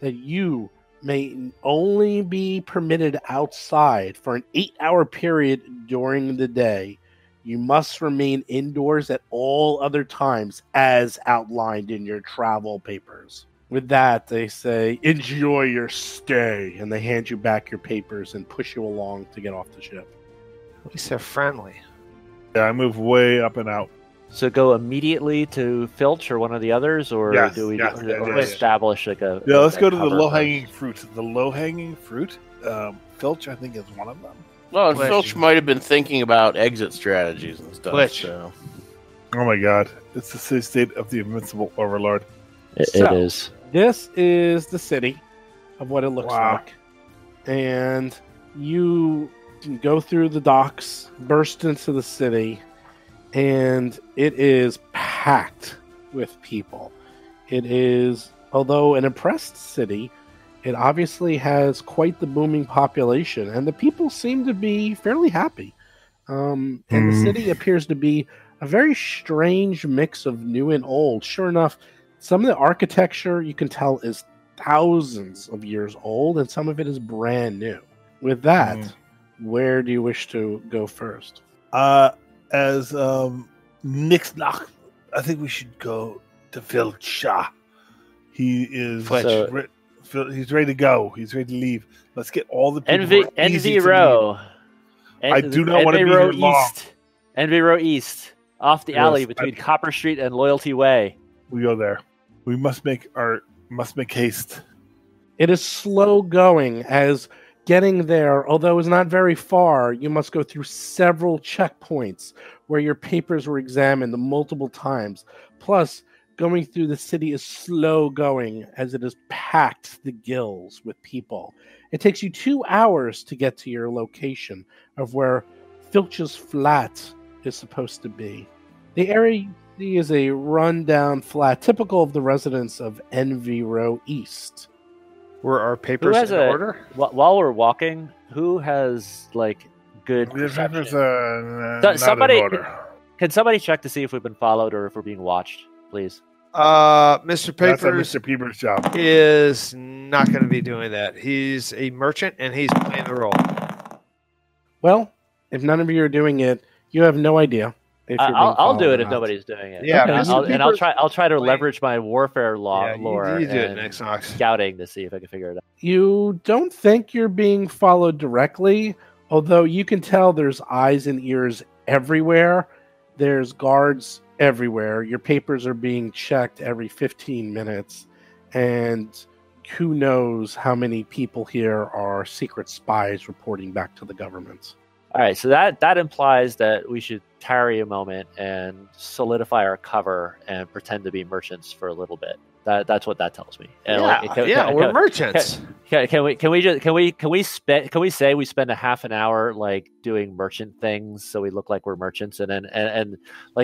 that you may only be permitted outside for an 8-hour period during the day. You must remain indoors at all other times as outlined in your travel papers. With that, they say, enjoy your stay, and they hand you back your papers and push you along to get off the ship. At least they're friendly. Yeah, I move way up and out. So go immediately to Filch or one of the others, or establish like a... Yeah, let's go to the low-hanging fruit. The low-hanging fruit, Filch, I think, is one of them. Well, Filch might have been thinking about exit strategies and stuff. So. Oh, my God. It's the city state of the invincible overlord. It is. This is the city of what it looks like. And you go through the docks, burst into the city... And it is packed with people. It is, although an oppressed city, it obviously has quite the booming population, and the people seem to be fairly happy. And the city appears to be a very strange mix of new and old. Sure enough, some of the architecture you can tell is thousands of years old, and some of it is brand new. With that, where do you wish to go first? As Nyx Nox, I think we should go to Filch. He is he's ready to go. He's ready to leave. Let's get all the people. Envy Row. I do not want to be here long. Envy Row East, off the alley between Copper Street and Loyalty Way. We go there. We must make haste. It is slow going, as getting there, although it's not very far, you must go through several checkpoints where your papers were examined multiple times. Plus, going through the city is slow going, as it is packed to the gills with people. It takes you 2 hours to get to your location of where Filch's flat is supposed to be. The area is a rundown flat, typical of the residents of Envy Row East. Were our papers in order? While we're walking, who has good? The papers are not in order. Can somebody check to see if we've been followed or if we're being watched, please? Mr. Peepers. That's Mr. Peepers' job. Is not going to be doing that. He's a merchant and he's playing the role. Well, if none of you are doing it, you have no idea. I'll do it if nobody's doing it. Yeah, okay. I'll try to leverage my warfare lore and scouting to see if I can figure it out. You don't think you're being followed directly, although you can tell there's eyes and ears everywhere. There's guards everywhere. Your papers are being checked every 15 minutes, and who knows how many people here are secret spies reporting back to the government. All right, so that implies that we should tarry a moment and solidify our cover and pretend to be merchants for a little bit. That's what that tells me. And yeah, we're merchants. Can we say we spend a half an hour doing merchant things so we look like we're merchants, and then and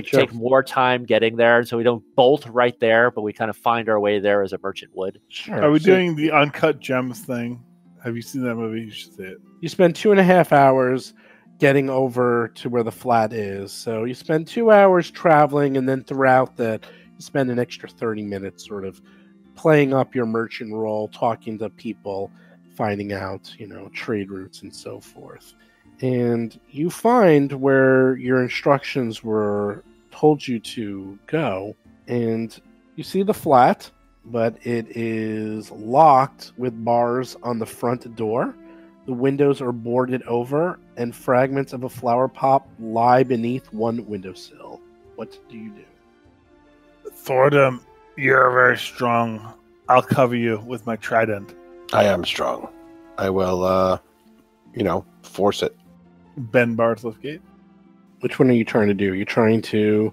take more time getting there, so we don't bolt right there, but we kind of find our way there as a merchant would. Sure. Are we doing the Uncut Gems thing? Have you seen that movie? You should see it. You spend 2.5 hours. Getting over to where the flat is. So you spend 2 hours traveling, and then throughout that, you spend an extra 30 minutes sort of playing up your merchant role, talking to people, finding out, trade routes and so forth. And you find where your instructions were told you to go, and you see the flat, but it is locked with bars on the front door. The windows are boarded over, and fragments of a flower pot lie beneath one windowsill. What do you do? Thoradin, you're very strong. I'll cover you with my trident. I am strong. I will, force it. Ben bars left gate. Which one are you trying to do? You're trying to...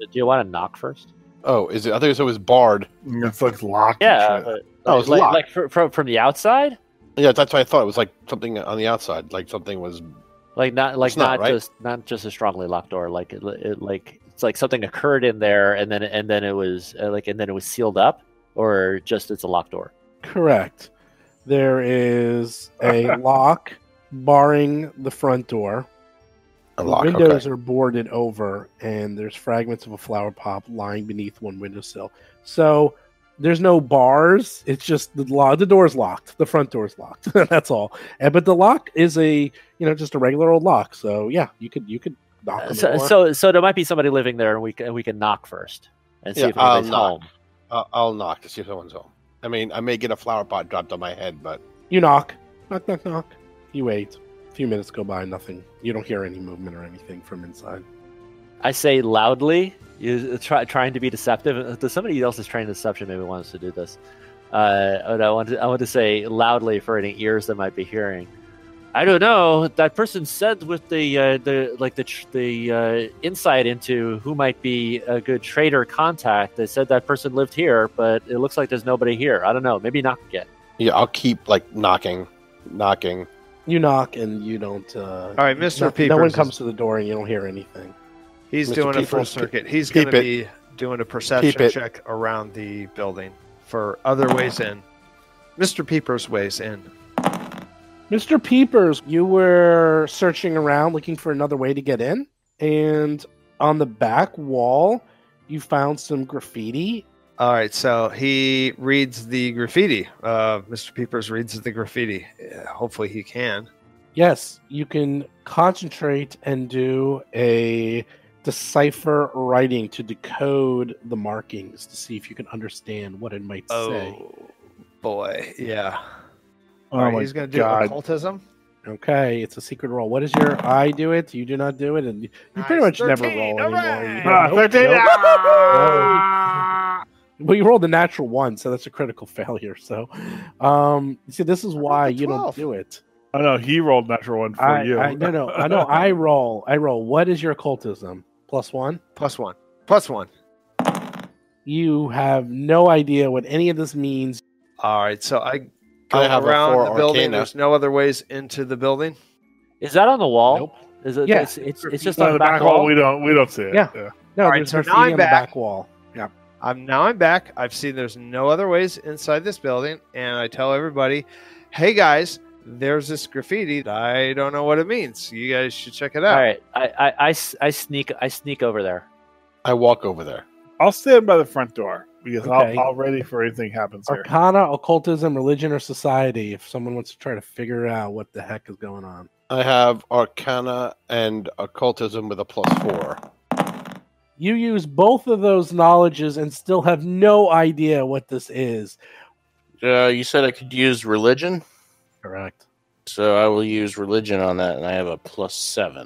Do you want to knock first? Oh, is it? I thought it was barred. It's locked. Yeah. It's locked. From the outside? Yeah, that's what I thought. It was something on the outside, something was not just a strongly locked door. It's something occurred in there, and then it was and then it was sealed up, or just it's a locked door. Correct. There is a lock barring the front door. A lock. The windows are boarded over, and there's fragments of a flower pot lying beneath one windowsill. So. There's no bars. It's just the door's locked. The front door's locked. That's all. But the lock is a just a regular old lock. So yeah, you could knock on the door. So there might be somebody living there, and we can knock first and see if anybody's home. I'll knock to see if someone's home. I mean, I may get a flower pot dropped on my head, but you knock, knock, knock, knock. You wait. A few minutes go by, nothing. You don't hear any movement or anything from inside. I say loudly, trying to be deceptive. Somebody else is trying deception. Maybe wants to do this. I want to say loudly for any ears that might be hearing. I don't know. That person said with the insight into who might be a good trader contact. They said that person lived here, but it looks like there's nobody here. I don't know. Maybe knock again. Yeah, I'll keep knocking. You knock and you don't. All right, Mr. Peepers. No one comes to the door and you don't hear anything. He's Mr. doing a full circuit. He's going to be doing a perception check around the building for other ways in. Mr. Peepers weighs in. Mr. Peepers, you were searching around looking for another way to get in, and on the back wall, you found some graffiti. All right, so he reads the graffiti. Mr. Peepers reads the graffiti. Hopefully he can. Yes, you can concentrate and do a... decipher writing to decode the markings to see if you can understand what it might say. Oh boy, yeah. All right, he's gonna do occultism. Okay, it's a secret roll. What is your I do it, you do not do it, and you pretty much 13, never roll anymore. Well, you rolled a natural one, so that's a critical failure. So, you see, this is why you don't do it. I know he rolled natural one for you. I roll. What is your occultism? Plus one. You have no idea what any of this means. All right, so I go around the building. Arcana. There's no other ways into the building. Is that on the wall? Nope. Is it? Yeah. It's just on the back wall. We don't see it. Yeah. No, there's no thing on the back wall. Yeah. I'm back. I've seen there's no other ways inside this building, and I tell everybody, "Hey guys, there's this graffiti. I don't know what it means. You guys should check it out." All right, I sneak over there. I walk over there. I'll stand by the front door because I'll ready for anything happens here. Arcana, occultism, religion, or society. If someone wants to try to figure out what the heck is going on, I have Arcana and occultism with a +4. You use both of those knowledges and still have no idea what this is. You said I could use religion? Correct. So I will use religion on that, and I have a +7.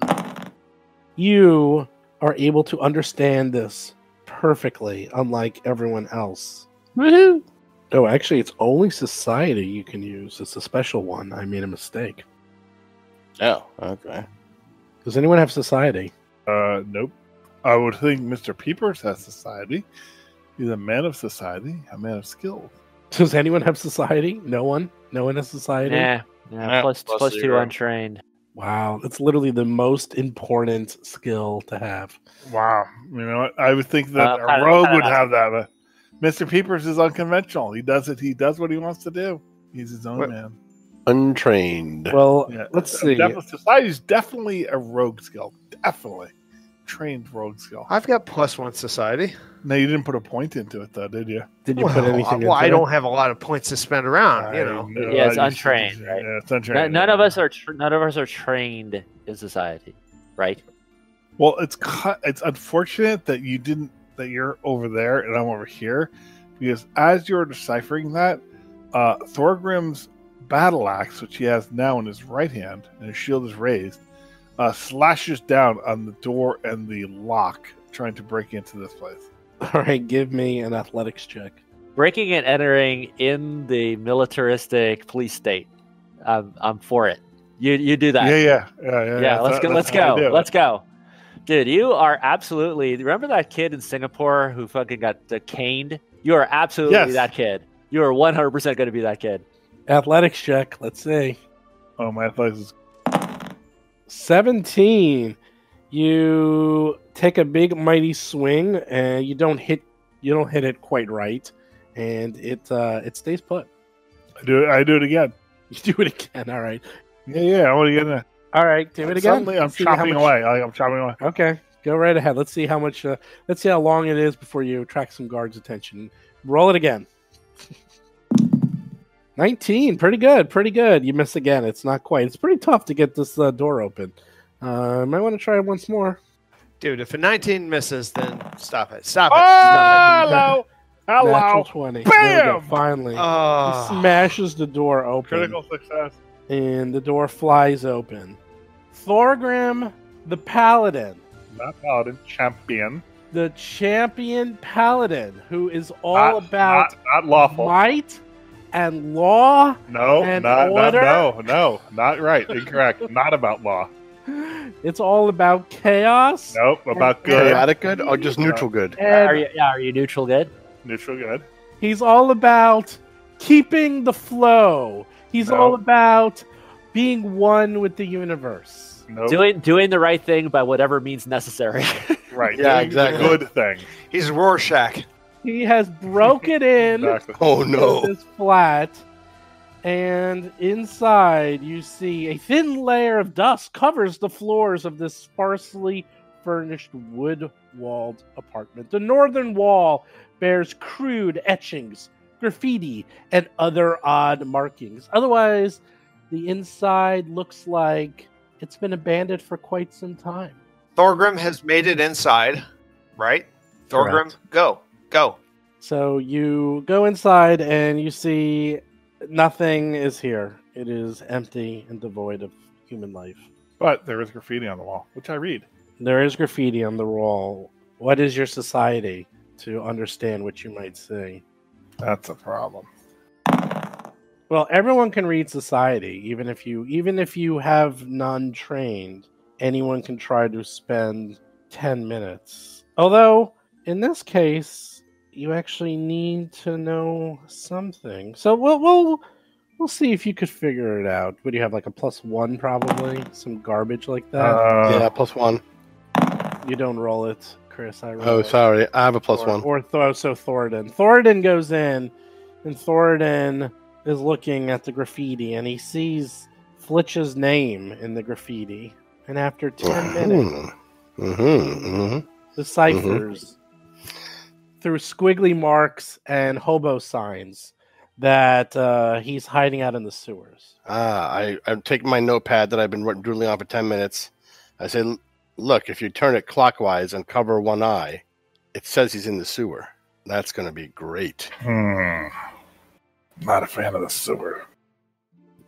You are able to understand this perfectly, unlike everyone else. Woohoo! Oh, actually, it's only society you can use. It's a special one. I made a mistake. Oh, okay. Does anyone have society? Nope. I would think Mr. Peepers has society. He's a man of society, a man of skill. Does anyone have society? No one? No one has society? Nah, plus two untrained. Wow, that's literally the most important skill to have. Wow. You know what? I would think that a rogue would have that. But Mr. Peepers is unconventional. He does it. He does what he wants to do. He's his own man. Untrained. Well, yeah, let's see. Society is definitely a rogue skill. Definitely. Trained rogue skill. I've got +1 society. No, you didn't put a point into it, though, did you? Did you put anything? Well, I don't have a lot of points to spend around. No, yeah, it's untrained, right? Yeah, it's untrained. None of us are trained in society, right? Well, it's unfortunate that you didn't. That you're over there and I'm over here, because as you're deciphering that, Thorgrim's battle axe, which he has now in his right hand, and his shield is raised. Slashes down on the door and the lock, trying to break into this place. All right, give me an athletics check. Breaking and entering in the militaristic police state. I'm for it. You do that. Yeah. Let's go. Dude, you are absolutely. Remember that kid in Singapore who fucking got caned? You are absolutely that kid. You are 100% going to be that kid. Athletics check. Let's see. Oh, my athletics is 17. You take a big mighty swing and you don't hit it quite right, and it stays put. I do it again. You do it again. All right. Yeah, I want to get it. All right, do it again. Suddenly I'm chopping away. Okay, go right ahead. Let's see how much let's see how long it is before you attract some guards' attention. Roll it again. 19, pretty good. You miss again. It's not quite. It's pretty tough to get this door open. Might want to try it once more. Dude, if a 19 misses, then stop it. Hello. Natural 20. Bam! There we go, finally. He smashes the door open. Critical success. And the door flies open. Thorgrim, the paladin. Not paladin, champion. The champion paladin, who is all about not lawful might. And law? No, and order? No, not right. Incorrect. Not about law. It's all about chaos. Nope, about good. Chaotic good or just neutral good? Are you neutral good? Neutral good. He's all about keeping the flow. He's all about being one with the universe. Nope. Doing the right thing by whatever means necessary. Right. Yeah, exactly. Good thing. He's Rorschach. He has broken in. Exactly. Oh no! This flat, and inside you see a thin layer of dust covers the floors of this sparsely furnished wood-walled apartment. The northern wall bears crude etchings, graffiti, and other odd markings. Otherwise, the inside looks like it's been abandoned for quite some time. Thorgrim has made it inside, right? Thorgrim, correct. Go. So you go inside and you see nothing is here. It is empty and devoid of human life. But there is graffiti on the wall, which I read. There is graffiti on the wall. What is your society to understand what you might say? That's a problem. Well, everyone can read society, even if you have none trained. Anyone can try to spend 10 minutes. Although, in this case, you actually need to know something. So we'll see if you could figure it out. What do you have, like a +1 probably? Some garbage like that? Yeah, +1. You don't roll it, Chris. I roll it. Sorry. I have a +1. So Thoradin. Thoradin goes in, and Thoradin is looking at the graffiti, and he sees Flitch's name in the graffiti. And after 10 minutes, the ciphers through squiggly marks and hobo signs that he's hiding out in the sewers. I'm taking my notepad that I've been doodling on for 10 minutes. I say, look, if you turn it clockwise and cover one eye, it says he's in the sewer. That's going to be great. Not a fan of the sewer.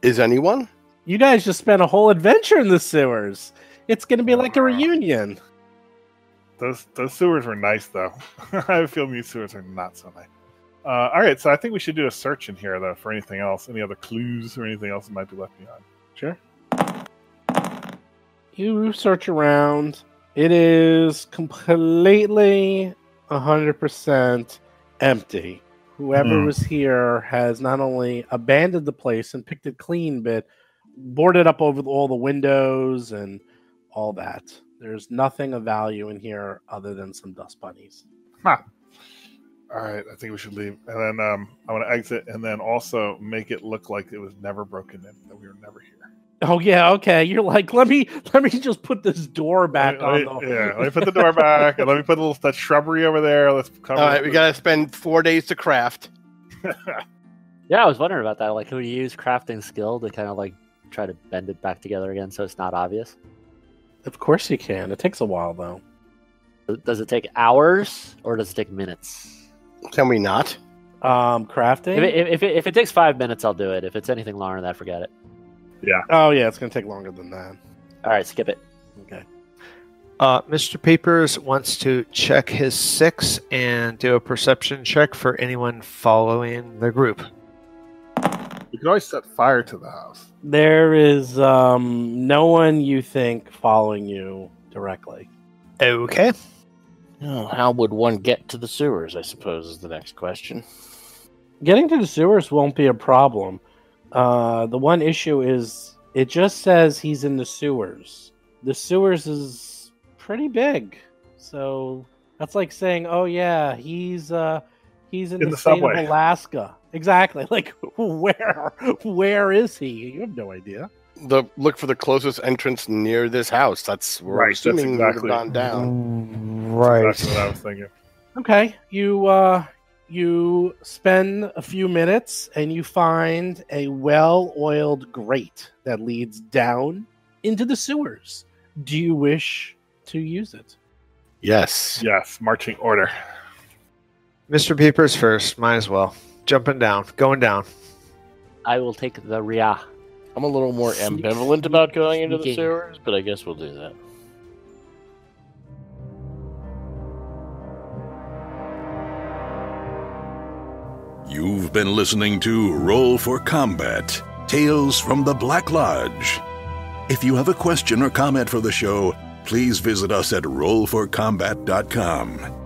Is anyone? You guys just spent a whole adventure in the sewers. It's going to be like a reunion. Those sewers were nice, though. I feel these sewers are not so nice. All right, so I think we should do a search in here, though, for anything else. Any other clues or anything else that might be left behind. Sure. You search around. It is completely 100% empty. Whoever was here has not only abandoned the place and picked it clean, but boarded up over all the windows and all that. There's nothing of value in here other than some dust bunnies. All right, I think we should leave. And then I want to exit and then also make it look like it was never broken in, that we were never here. Oh, yeah, okay. You're like, let me just put this door back on. Yeah, let me put the door back. And let me put a little that shrubbery over there. Let's cover. All right, we got to spend 4 days to craft. Yeah, I was wondering about that. Like, can we use crafting skill to kind of like try to bend it back together again so it's not obvious? Of course you can. It takes a while, though. Does it take hours or does it take minutes? Can we not? Crafting? If it takes 5 minutes, I'll do it. If it's anything longer than that, forget it. Yeah. Oh, yeah, it's going to take longer than that. All right, skip it. Okay. Mr. Peepers wants to check his 6 and do a perception check for anyone following the group. You can always set fire to the house. There is no one you think following you directly. Okay. Well, how would one get to the sewers, I suppose, is the next question. Getting to the sewers won't be a problem. The one issue is it just says he's in the sewers. The sewers is pretty big, so that's like saying, "Oh yeah, he's in the state of Alaska." Exactly. Like where is he? You have no idea. Look for the closest entrance near this house. That's where we're assuming we would have gone down. Right. That's what I was thinking. Okay, You spend a few minutes and you find a well-oiled grate that leads down into the sewers. Do you wish to use it? Yes. Yes. Marching order. Mr. Peepers first. Might as well. Jumping down. Going down. I will take the Riyah. I'm a little more ambivalent about going into the sewers, but I guess we'll do that. You've been listening to Roll for Combat, Tales from the Black Lodge. If you have a question or comment for the show, please visit us at rollforcombat.com.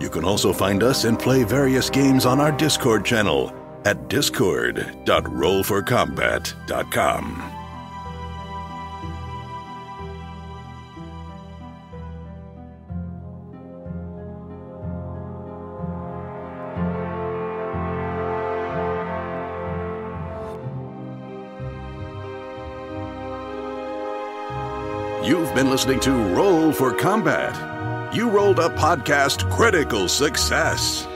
You can also find us and play various games on our Discord channel at discord.rollforcombat.com. You've been listening to Roll for Combat. You rolled a podcast critical success.